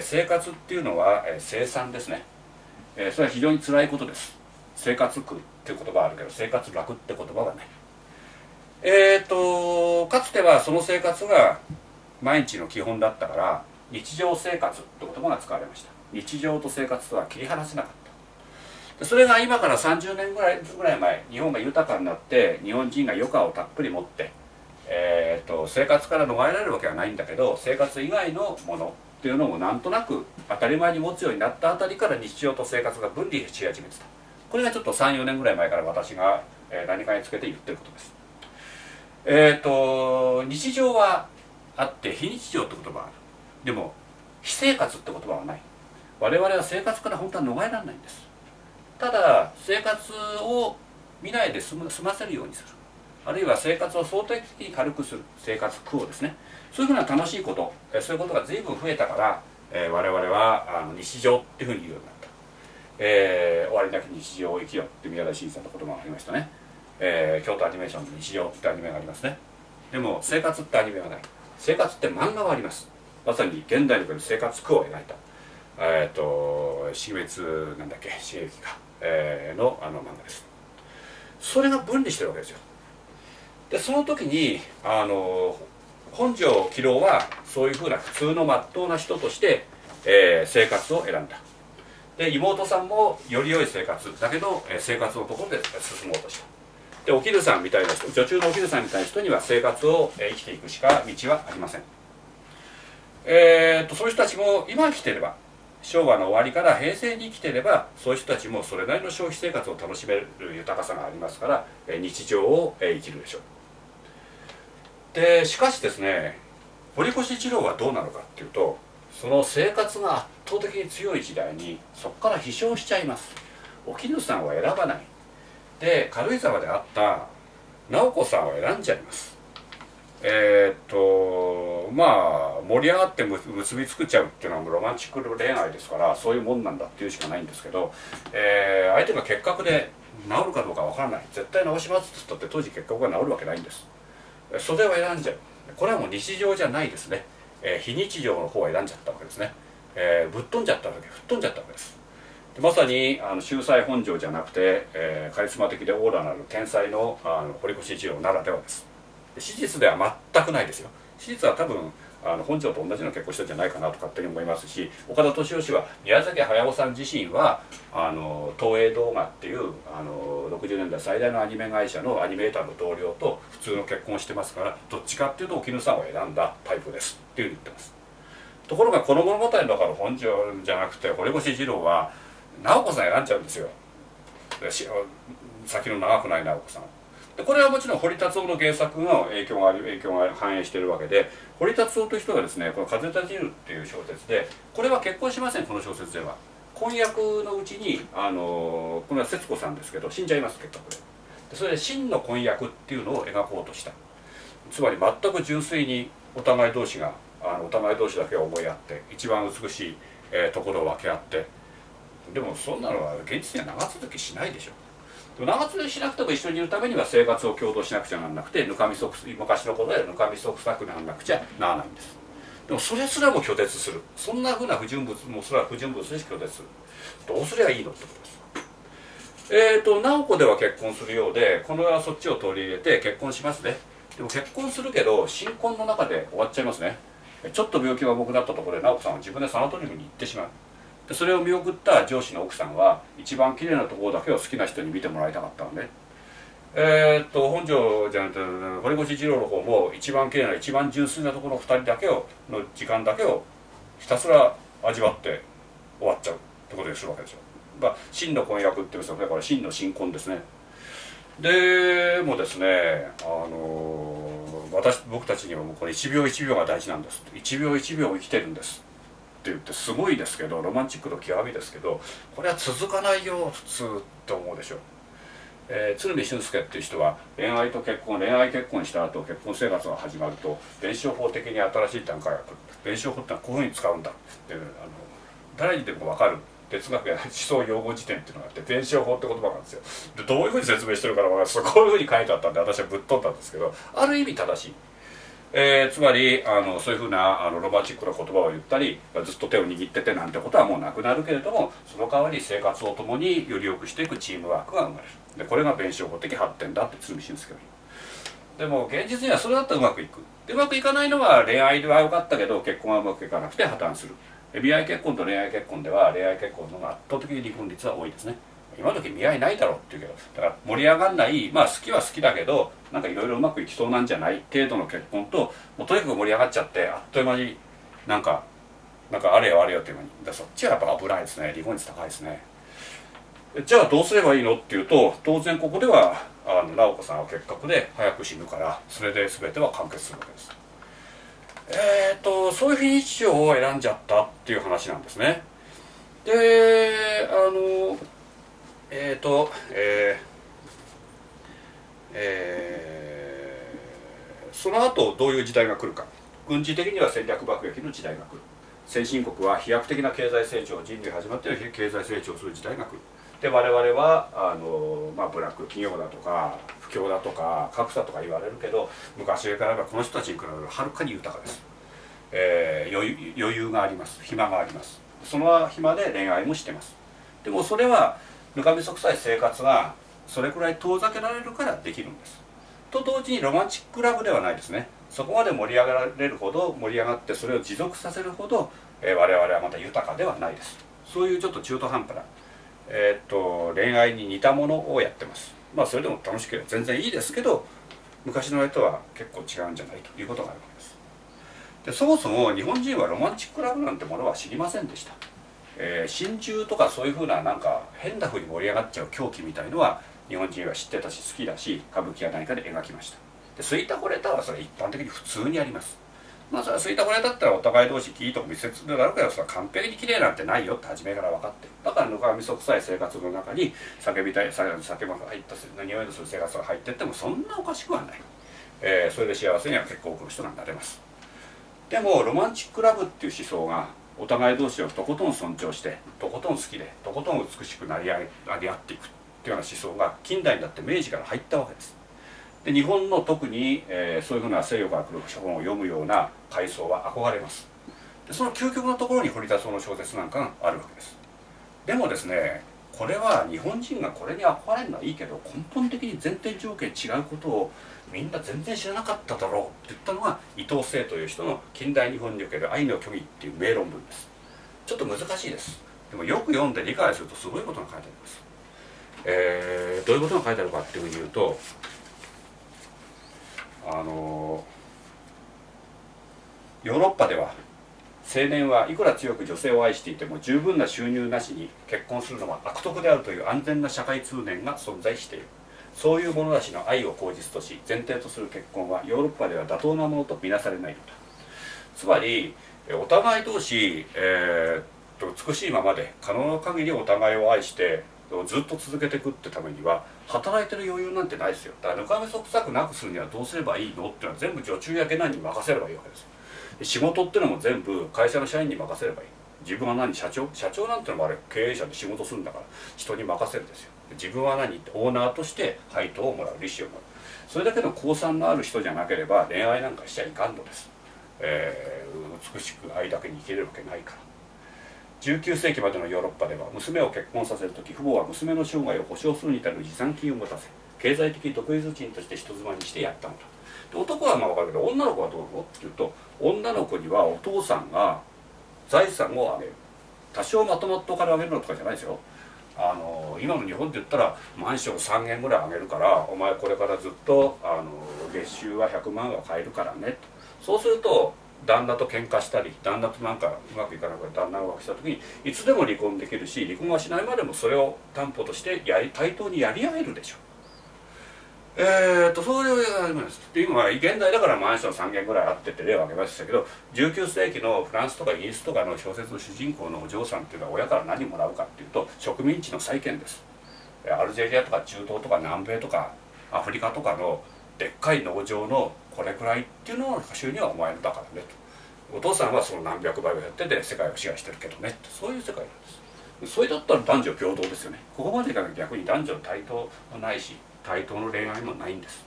生活っていうのは生産ですね。それは非常に辛いことです。生活苦っていう言葉はあるけど生活楽って言葉はない。かつてはその生活が毎日の基本だったから日常生活って言葉が使われました。日常と生活とは切り離せなかった。それが今から30年ぐらい前、日本が豊かになって日本人が余暇をたっぷり持って、生活から逃れられるわけはないんだけど、生活以外のものっていうのもなんとなく当たり前に持つようになったあたりから日常と生活が分離し始めてた。これがちょっと 3,4 年ぐらい前から私が何かにつけて言ってることです。日常はあって非日常って言葉はある。でも非生活って言葉はない。我々は生活から本当は逃れられないんです。ただ生活を見ないで済ませるようにする、あるいは生活を相対的に軽くする、生活苦をですね、そういうふうな楽しいこと、そういうことが随分増えたから、我々は日常っていうふうに言うようになった。終わりなき日常を生きよって宮台真司さんの言葉がありましたね。京都アニメーションの「日常」ってアニメがありますね。でも生活ってアニメはない。生活って漫画はあります。まさに現代における生活苦を描いた重光なんだっけ重幸か、の漫画です。それが分離してるわけですよ。でその時に本條喜朗はそういうふうな普通のまっとうな人として、生活を選んだ。で妹さんもより良い生活だけど、生活のところで進もうとした。でおきるさんみたいな人、女中のおきるさんみたいな人には生活を生きていくしか道はありません。そういう人たちも今生きてれば、昭和の終わりから平成に生きてれば、そういう人たちもそれなりの消費生活を楽しめる豊かさがありますから、日常を生きるでしょう。でしかしですね、堀越二郎はどうなのかっていうと、その生活が圧倒的に強い時代にそこから飛翔しちゃいます。おきぬさんは選ばないで、軽井沢であった直子さんを選んじゃいます。まあ盛り上がって結びつくちゃうっていうのはロマンチック恋愛ですから、そういうもんなんだっていうしかないんですけど、相手が結核で治るかどうかわからない、絶対治しますって言ったって当時結核が治るわけないんです。それを選んじゃう。これはもう日常じゃないですね。非日常の方を選んじゃったわけですね。ぶっ飛んじゃったわけ、吹っ飛んじゃったわけです。でまさに秀才本条じゃなくて、カリスマ的でオーラのある天才の堀越二郎ならではです。史実では全くないですよ。史実は多分本条と同じの結婚したんじゃないかなと勝手に思いますし、岡田敏夫氏は宮崎駿さん自身は東映動画っていう60年代最大のアニメ会社のアニメーターの同僚と普通の結婚してますから、どっちかっていうと沖野さんを選んだタイプですっていうふうに言ってます。ところがこの物語の中の本条じゃなくて堀越二郎は直子さん選んじゃうんですよ。先の長くない直子さん。でこれはもちろん堀達夫の原作の影響が反映しているわけで、堀達夫という人がですね、この「風立ちぬ」っていう小説で、これは結婚しません。この小説では婚約のうちにこれは節子さんですけど死んじゃいます。結局でそれで真の婚約っていうのを描こうとした。つまり全く純粋にお互い同士だけを思い合って一番美しいところを分け合って、でもそんなのは現実には長続きしないでしょ。でも長続きしなくても一緒にいるためには生活を共同しなくちゃならなくて、昔のことでぬかみそくさくならなくちゃならないんです。でもそれすらも拒絶する。そんなふうな不純物もそれは不純物でし拒絶する。どうすればいいのってことです。直子では結婚するようで、この世はそっちを取り入れて結婚しますね。でも結婚するけど新婚の中で終わっちゃいますね。ちょっと病気が重くなったところで直子さんは自分でサナトリウムに行ってしまう。でそれを見送った上司の奥さんは一番綺麗なところだけを好きな人に見てもらいたかったので、本庄じゃなくて堀越二郎の方も一番綺麗な一番純粋なところの2人だけをの時間だけをひたすら味わって終わっちゃうってことにするわけですよ。まあ、真の婚約っていうんですよね。これ真の新婚ですね。でもですね、僕たちにはもうこれ1秒1秒が大事なんです、1秒1秒生きてるんですって言って、すごいですけどロマンチックの極みですけど、これは続かないよ普通って思うでしょう。鶴見俊介っていう人は恋愛結婚した後結婚生活が始まると伝承法的に新しい段階が来る。伝承法ってのはこういうふうに使うんだっていう、誰にでも分かる哲学や思想用語辞典っていうのがあって、伝承法って言葉なんですよ。でどういうふうに説明してるか分からないです。こういうふうに書いてあったんで私はぶっ飛んだんですけど、ある意味正しい。つまりそういうふうなロマンチックな言葉を言ったりずっと手を握っててなんてことはもうなくなるけれども、その代わり生活を共により良くしていくチームワークが生まれる。でこれが弁証法的発展だって鶴見俊介が言う。でも現実にはそれだったらうまくいく。でうまくいかないのは恋愛では良かったけど結婚はうまくいかなくて破綻する。未来結婚と恋愛結婚では恋愛結婚の方が圧倒的に離婚率は多いですね。今時見合いないだろうっていうけど、だから盛り上がんない、まあ好きは好きだけどなんかいろいろうまくいきそうなんじゃない程度の結婚と、もうとにかく盛り上がっちゃってあっという間になんかあれよあれよっていう間に、だそっちはやっぱ危ないですね。離婚率高いですね。じゃあどうすればいいのっていうと、当然ここでは直子さんは結核で早く死ぬから、それで全ては完結するわけです。そういうフィニッシュを選んじゃったっていう話なんですね。でその後どういう時代が来るか。軍事的には戦略爆撃の時代が来る。先進国は飛躍的な経済成長、人類始まっての経済成長する時代が来る。で我々はブラック企業だとか不況だとか格差とか言われるけど、昔から言えばこの人たちに比べるとはるかに豊かです。余裕があります。暇があります。その暇で恋愛もしてます。でもそれはぬかみそ臭い生活がそれくらい遠ざけられるからできるんです。と同時にロマンチックラブではないですね。そこまで盛り上がられるほど盛り上がって、それを持続させるほど、我々はまた豊かではないです。そういうちょっと中途半端な、恋愛に似たものをやってます。まあそれでも楽しければ全然いいですけど、昔の絵とは結構違うんじゃないということがあるわけです。でそもそも日本人はロマンチックラブなんてものは知りませんでした。真珠とかそういうふうななんか変なふうに盛り上がっちゃう狂気みたいのは日本人は知ってたし好きだし、歌舞伎や何かで描きました。でスイタコレタはそれ一般的に普通にあります。まあそれはスイタコレタったらお互い同士いいとこ見せつつだろうけど、それは完璧に綺麗なんてないよって初めから分かってる。だからぬかみそ臭い生活の中に酒も入った匂いのする生活が入ってってもそんなおかしくはない、それで幸せには結構多くの人がなれます。でもロマンチックラブっていう思想がお互い同士をとことん尊重してとことん好きでとことん美しくなり上げ合っていくっていうような思想が近代になって明治から入ったわけです。で日本の特に、そういうふうな西洋から来る本を読むような階層は憧れます。でその究極のところに堀田荘の小説なんかがあるわけです。でもですね、これは日本人がこれに憧れるのはいいけど、根本的に前提条件違うことをみんな全然知らなかっただろうって言ったのが伊藤聖という人の「近代日本における愛の虚偽」っていう名論文です。ちょっと難しいです。でもよく読んで理解するとすごいことが書いてあります。どういうことが書いてあるかっていうふうに言うと、ヨーロッパでは青年はいくら強く女性を愛していても十分な収入なしに結婚するのは悪徳であるという安全な社会通念が存在している。そういう者たちの愛を口実とし前提とする結婚はヨーロッパでは妥当なものとみなされないのだ。つまりお互い同士、美しいままで可能な限りお互いを愛してずっと続けていくってためには働いてる余裕なんてないですよ。だからぬかみそ臭くなくするにはどうすればいいのっていうのは全部女中や下男に任せればいいわけですよ。仕事ってのも全部会社の社員に任せればいい。自分は何、社長なんてのもあれ経営者で仕事するんだから人に任せるんですよ。自分は何ってオーナーとして配当をもらう、利子をもらう。それだけの高尚のある人じゃなければ恋愛なんかしちゃいかんのです、美しく愛だけに生きれるわけないから。19世紀までのヨーロッパでは娘を結婚させる時、父母は娘の生涯を保障するに至る持参金を持たせ経済的独立人として人妻にしてやったのだ。で男はまあ分かるけど、女の子はどう思うっていうと、女の子にはお父さんが財産をあげる、多少まとまったお金をあげるのとかじゃないですよ。今の日本って言ったらマンション3軒ぐらいあげるから、お前これからずっと月収は100万は買えるからねと。そうすると旦那と喧嘩したり、旦那となんかうまくいかなくて旦那が浮気した時にいつでも離婚できるし、離婚はしないまでもそれを担保として対等にやり合えるでしょ。それをやります。で今現代だからマンション3軒ぐらいあってて例を挙げましたけど、19世紀のフランスとかイギリスとかの小説の主人公のお嬢さんっていうのは親から何もらうかっていうと植民地の債権です。アルジェリアとか中東とか南米とかアフリカとかのでっかい農場のこれくらいっていうのを収入はお前のだからねと。お父さんはその何百倍をやってて世界を支配してるけどねって、そういう世界なんです。それだったら男女平等ですよね。ここまでいかなきゃ逆に男女対等もないし、対等の恋愛もないんです。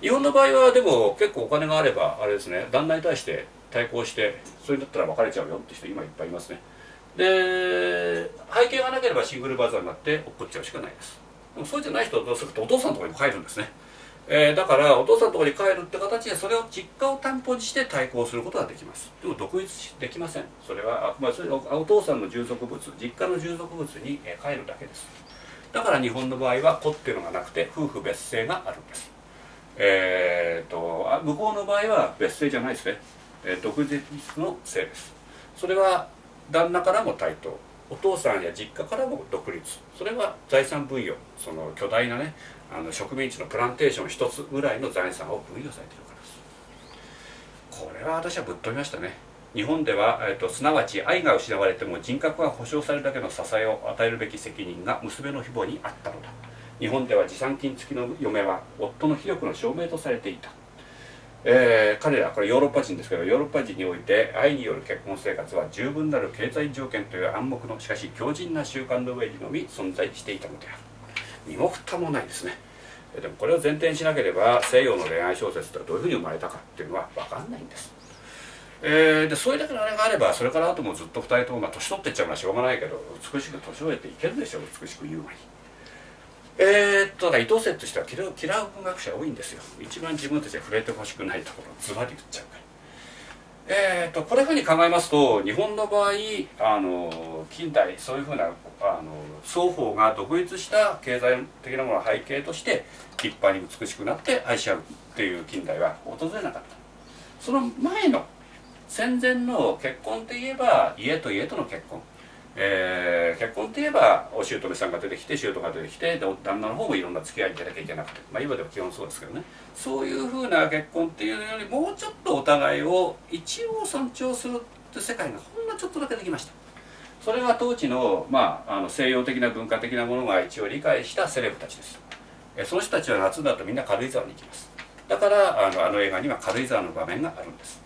日本の場合はでも結構お金があればあれですね、旦那に対して対抗してそれだったら別れちゃうよって人今いっぱいいますね。で背景がなければシングルバザーになって落っこっちゃうしかないです。でもそうじゃない人はどうするとお父さんのところに帰るんですね。だからお父さんのところに帰るって形でそれを実家を担保にして対抗することができます。でも独立できません。それはあくまでお父さんの従属物、実家の従属物に帰るだけです。だから日本の場合は子っていうのがなくて夫婦別姓があるんです。向こうの場合は別姓じゃないですね、独立の姓です。それは旦那からも対等、お父さんや実家からも独立、それは財産分与、その巨大なね植民地のプランテーション一つぐらいの財産を分与されているからです。これは私はぶっ飛びましたね。日本では、すなわち愛が失われても人格が保障されるだけの支えを与えるべき責任が娘の父母にあったのだ。日本では持参金付きの嫁は夫の非力の証明とされていた。彼ら、これヨーロッパ人ですけど、ヨーロッパ人において愛による結婚生活は十分なる経済条件という暗黙のしかし強靭な習慣の上にのみ存在していたのである。身も蓋もないですね。でもこれを前提にしなければ西洋の恋愛小説とはどういうふうに生まれたかっていうのは分かんないんです。でそれだけのあれがあればそれからあともずっと2人とも、まあ、年取っていっちゃうのはしょうがないけど美しく年老いていけるでしょう、美しく優雅に。だから伊藤説としては嫌う文学者多いんですよ。一番自分たちが触れてほしくないところをズバリ言っちゃうから。こういうふうに考えますと日本の場合近代そういうふうな双方が独立した経済的なものを背景として立派に美しくなって愛し合うっていう近代は訪れなかった。その前の戦前の結婚って言えば家と家との結婚、結婚って言えばお姑さんが出てきて姑が出てきてで旦那の方もいろんな付き合いに出なきゃいけなくて、まあ、今では基本そうですけどね、そういうふうな結婚っていうのよりもうちょっとお互いを一応尊重するって世界がほんのちょっとだけできました。それは当時の、まあ、西洋的な文化的なものが一応理解したセレブたちです。その人たちは夏だとみんな軽井沢に行きます。だからあの映画には軽井沢の場面があるんです。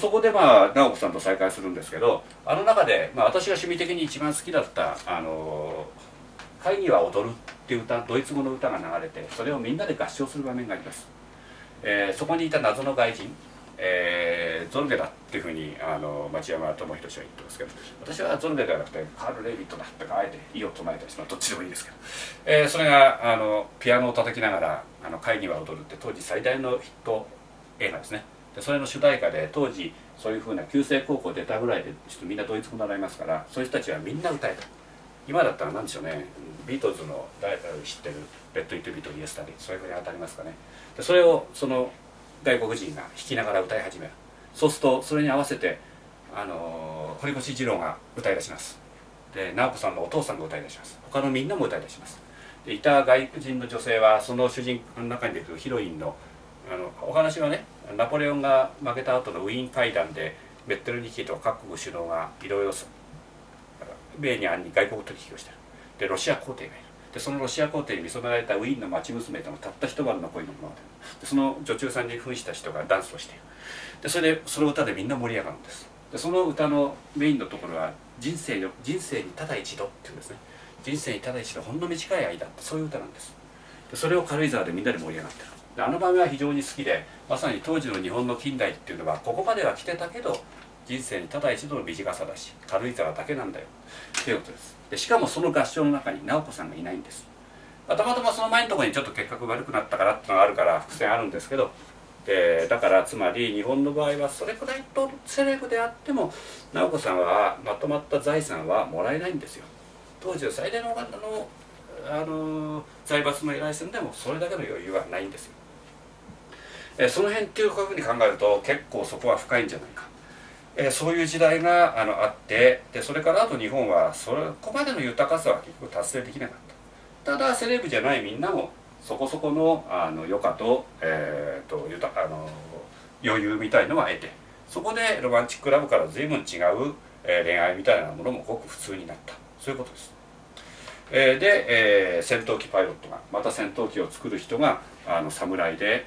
そこで、まあ、直子さんと再会するんですけど、あの中で、まあ、私が趣味的に一番好きだった「会議は踊る」っていう歌、ドイツ語の歌が流れてそれをみんなで合唱する場面があります。そこにいた謎の外人、ゾルゲだっていうふうに町山智博氏は言ってますけど、私はゾルゲではなくてカール・レイビットだってあえて異を唱えたりして、まあ、どっちでもいいですけど、それがピアノを叩きながら「会議は踊る」って当時最大のヒット映画ですね。でそれの主題歌で当時そういうふうな旧制高校出たぐらいでちょっとみんなドイツ語習いますから、そういう人たちはみんな歌えた。今だったら何でしょうね、ビートルズの誰か知ってる「レッド・イット・ビートル・イエスタディ」そういうふうに当たりますかね。でそれをその外国人が弾きながら歌い始める。そうするとそれに合わせて堀越二郎が歌い出します。で直子さんのお父さんが歌い出します。他のみんなも歌い出します。でいた外国人の女性はその主人公の中に出てくるヒロインのお話はね、ナポレオンが負けた後のウィーン会談でメッテルニキと各国首脳がいろいろ米に暗に外国取引をしてる。でロシア皇帝がいる。でそのロシア皇帝に見初められたウィーンの町娘とのたった一晩の恋の物語で、その女中さんに扮した人がダンスをしている。でそれでその歌でみんな盛り上がるんです。でその歌のメインのところは人生にただ一度っていうんですね。人生にただ一度ほんの短い間ってそういう歌なんです。でそれを軽井沢でみんなで盛り上がってる。あの場面は非常に好きで、まさに当時の日本の近代っていうのはここまでは来てたけど人生にただ一度の短さだし軽井沢だけなんだよっていうことです。でしかもその合唱の中に直子さんがいないんです。たまたまその前のところにちょっと結核悪くなったからっていうのがあるから伏線あるんですけど、だからつまり日本の場合はそれくらいとセレブであっても直子さんはまとまった財産はもらえないんですよ。当時の最大の財閥の依頼するんでもそれだけの余裕はないんですよ。その辺っていうふうに考えると結構そこは深いんじゃないか。そういう時代があって、でそれからあと日本はそこまでの豊かさは結局達成できなかった。ただセレブじゃないみんなもそこそこの余暇と、余裕みたいのは得て、そこでロマンチックラブから随分違う恋愛みたいなものもごく普通になった、そういうことです。で、戦闘機パイロットがまた戦闘機を作る人が侍で、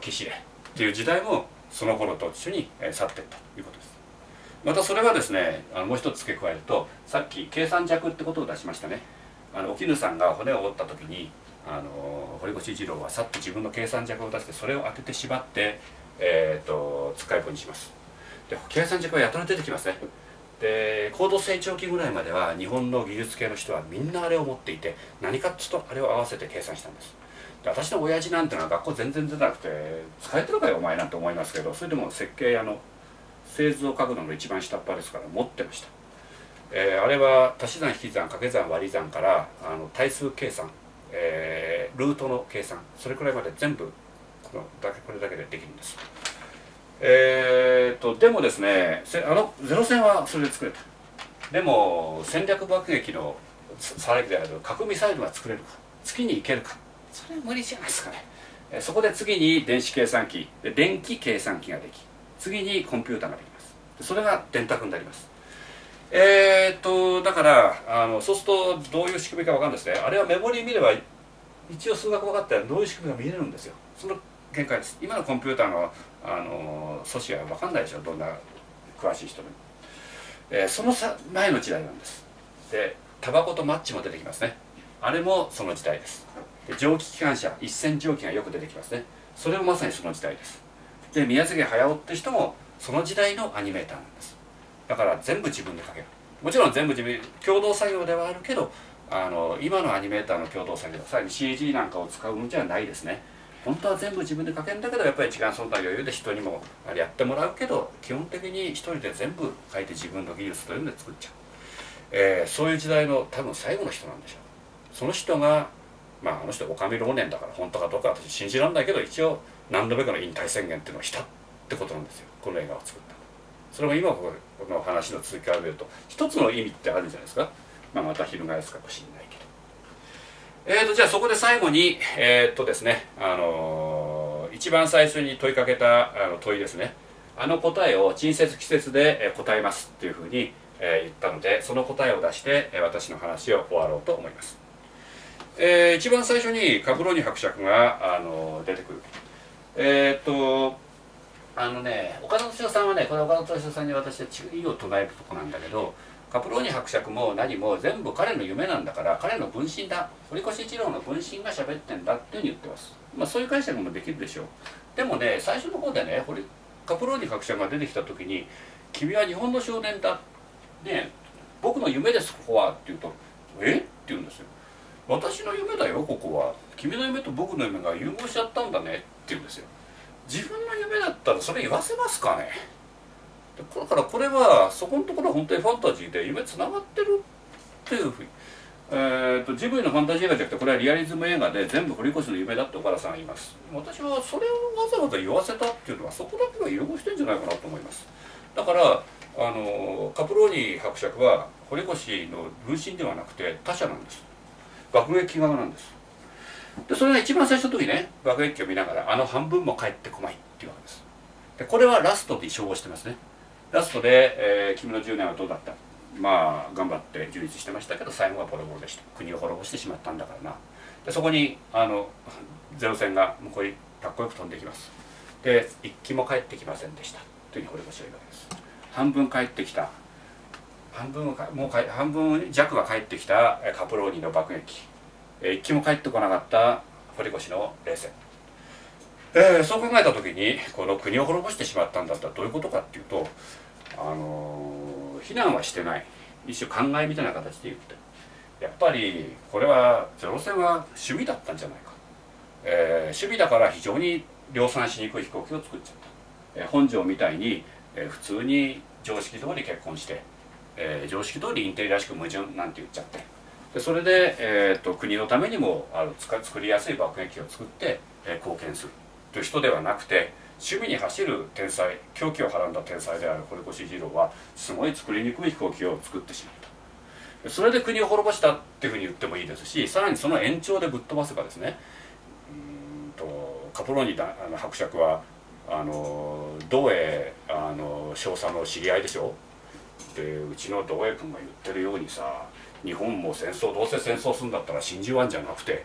騎士でっていう時代もその頃と一緒に去っていったということです。またそれはですね、もう一つ付け加えると、さっき計算弱ってことを出しましたね。お絹さんが骨を折った時に堀越二郎はさっと自分の計算弱を出してそれを当てて縛って、使い子にします。で計算弱はやたら出てきますね。で高度成長期ぐらいまでは日本の技術系の人はみんなあれを持っていて、何かっつうとあれを合わせて計算したんです。で私の親父なんてのは学校全然出なくて使えてるかよお前なんて思いますけど、それでも設計屋の製図を書くのの一番下っ端ですから持ってました。あれは足し算引き算掛け算割り算から対数計算、ルートの計算、それくらいまで全部これだけでできるんです。でもですね、ゼロ戦はそれで作れた。でも戦略爆撃の最悪である核ミサイルは作れるか、月に行けるか、それは無理じゃないですかね。そこで次に電子計算機、電気計算機ができ、次にコンピューターができます。それが電卓になります。だからそうするとどういう仕組みか分かるんですね。あれはメモリー見れば一応数学分かったらどういう仕組みが見れるんですよ。その限界です。今のコンピューターの素子は分かんないでしょ、どんな詳しい人でも。その前の時代なんです。でタバコとマッチも出てきますね。あれもその時代です。で蒸気機関車、一線蒸気がよく出てきますね。それもまさにその時代です。で宮崎駿って人もその時代のアニメーターなんです。だから全部自分で描ける。もちろん全部自分、共同作業ではあるけど今のアニメーターの共同作業、さらに CG なんかを使うものじゃないですね。本当は全部自分で描けるんだけど、やっぱり時間そんな余裕で人にもやってもらうけど、基本的に一人で全部描いて自分の技術というので作っちゃう、そういう時代の多分最後の人なんでしょう。その人がまああの人おかみ老年だから本当かどうか私信じられないけど、一応何度目かの引退宣言っていうのをしたってことなんですよ、この映画を作った。それも今この話の続きから見ると一つの意味ってあるんじゃないですか。まあ、また翻すかもしれないけど、じゃあそこで最後にですね、一番最初に問いかけた問いですね、答えを近接季節で答えますっていうふうに言ったので、その答えを出して私の話を終わろうと思います。一番最初にカブロニ伯爵が出てくる。岡田敏夫さんはね、これ岡田敏夫さんに私は注意を唱えるとこなんだけど、カプローニ伯爵も何も全部彼の夢なんだから、彼の分身だ、堀越二郎の分身が喋ってんだっていうふうに言ってます。まあそういう解釈もできるでしょう。でもね、最初の方でね、カプローニ伯爵が出てきた時に「君は日本の少年だ」ね「僕の夢ですここは」って言うと「えっ?」って言うんですよ。私の夢だよここは、君の夢と僕の夢が融合しちゃったんだねって言うんですよ。自分の夢だったらそれ言わせますかね。だからこれはそこのところは本当にファンタジーで夢つながってるっていうふうに、ジブリのファンタジー映画じゃなくてこれはリアリズム映画で全部堀越の夢だって岡田さんは言います。私はそれをわざわざ言わせたっていうのはそこだけは融合してるんじゃないかなと思います。だからカプローニ伯爵は堀越の分身ではなくて他者なんです。爆撃側なんです。でそれが一番最初の時ね、爆撃機を見ながら半分も帰ってこないっていうわけです。でこれはラストで称号してますね。ラストで、君の10年はどうだった、まあ頑張って充実してましたけど最後はボロボロでした、国を滅ぼしてしまったんだからな。でそこにゼロ戦が向こうにかっこよく飛んできます。で一機も帰ってきませんでしたというふうに堀越は言うわけです。半分帰ってきた、半分弱が帰ってきたカプローニの爆撃、一機も帰ってこなかった堀越の冷戦、そう考えた時にこの国を滅ぼしてしまったんだったらどういうことかっていうと、非難はしてない、一種考えみたいな形で言って、やっぱりこれは0戦は趣味だったんじゃないか、趣味だから非常に量産しにくい飛行機を作っちゃった、本条みたいに、普通に常識通り結婚して、常識通りインテリらしく矛盾なんて言っちゃって、でそれで、国のためにも作りやすい爆撃機を作って、貢献するという人ではなくて、趣味に走る天才、狂気をはらんだ天才である堀越二郎はすごい作りにくい飛行機を作ってしまった。それで国を滅ぼしたっていうふうに言ってもいいですし、さらにその延長でぶっ飛ばせばですね、カプローニ伯爵は道栄少佐の知り合いでしょ。でうちの道栄君が言ってるようにさ、日本も戦争、どうせ戦争するんだったら真珠湾じゃなくて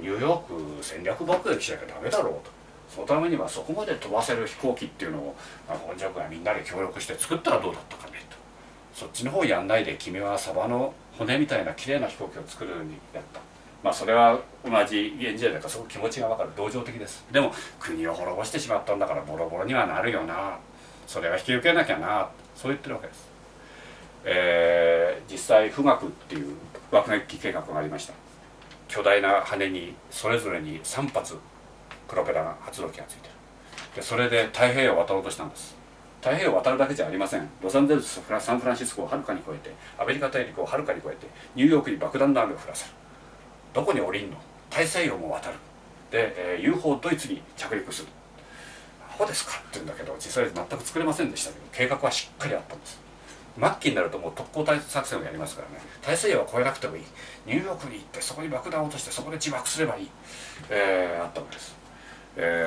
ニューヨーク戦略爆撃しなきゃダメだろうと。そのためにはそこまで飛ばせる飛行機っていうのを本条君がみんなで協力して作ったらどうだったかねと。そっちの方やんないで君はサバの骨みたいな綺麗な飛行機を作るようにやった。まあそれは同じ現時代だからすごく気持ちが分かる、同情的です。でも国を滅ぼしてしまったんだからボロボロにはなるよな、それは引き受けなきゃな、そう言ってるわけです。実際富岳っていう爆撃機計画がありました。巨大な羽にそれぞれに3発プロペラが発動機がついてる。でそれで太平洋を渡ろうとしたんです。太平洋を渡るだけじゃありません。ロサンゼルス、サンフランシスコをはるかに越えて、アメリカ大陸をはるかに越えて、ニューヨークに爆弾の雨を降らせる。どこに降りんの？大西洋も渡る。で、UFO ドイツに着陸する。アホですかって言うんだけど、実際全く作れませんでしたけど、計画はしっかりあったんです。末期になるともう特攻作戦をやりますからね、大西洋は越えなくてもいい、ニューヨークに行ってそこに爆弾を落としてそこで自爆すればいい、あったわけです。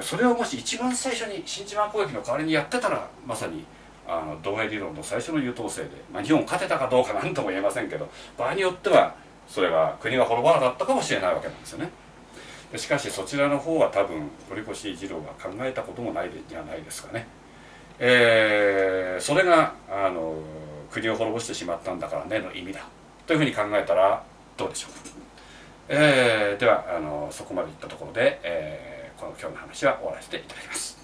それをもし一番最初に真珠湾攻撃の代わりにやってたら、まさに同栄理論の最初の優等生で、まあ、日本勝てたかどうか何とも言えませんけど、場合によってはそれは国が滅ぼらなかったかもしれないわけなんですよね。でしかしそちらの方は多分堀越二郎が考えたこともないではないですかね。それが国を滅ぼしてしまったんだからねの意味だというふうに考えたらどうでしょうか。ではそこまでいったところで、この今日の話は終わらせていただきます。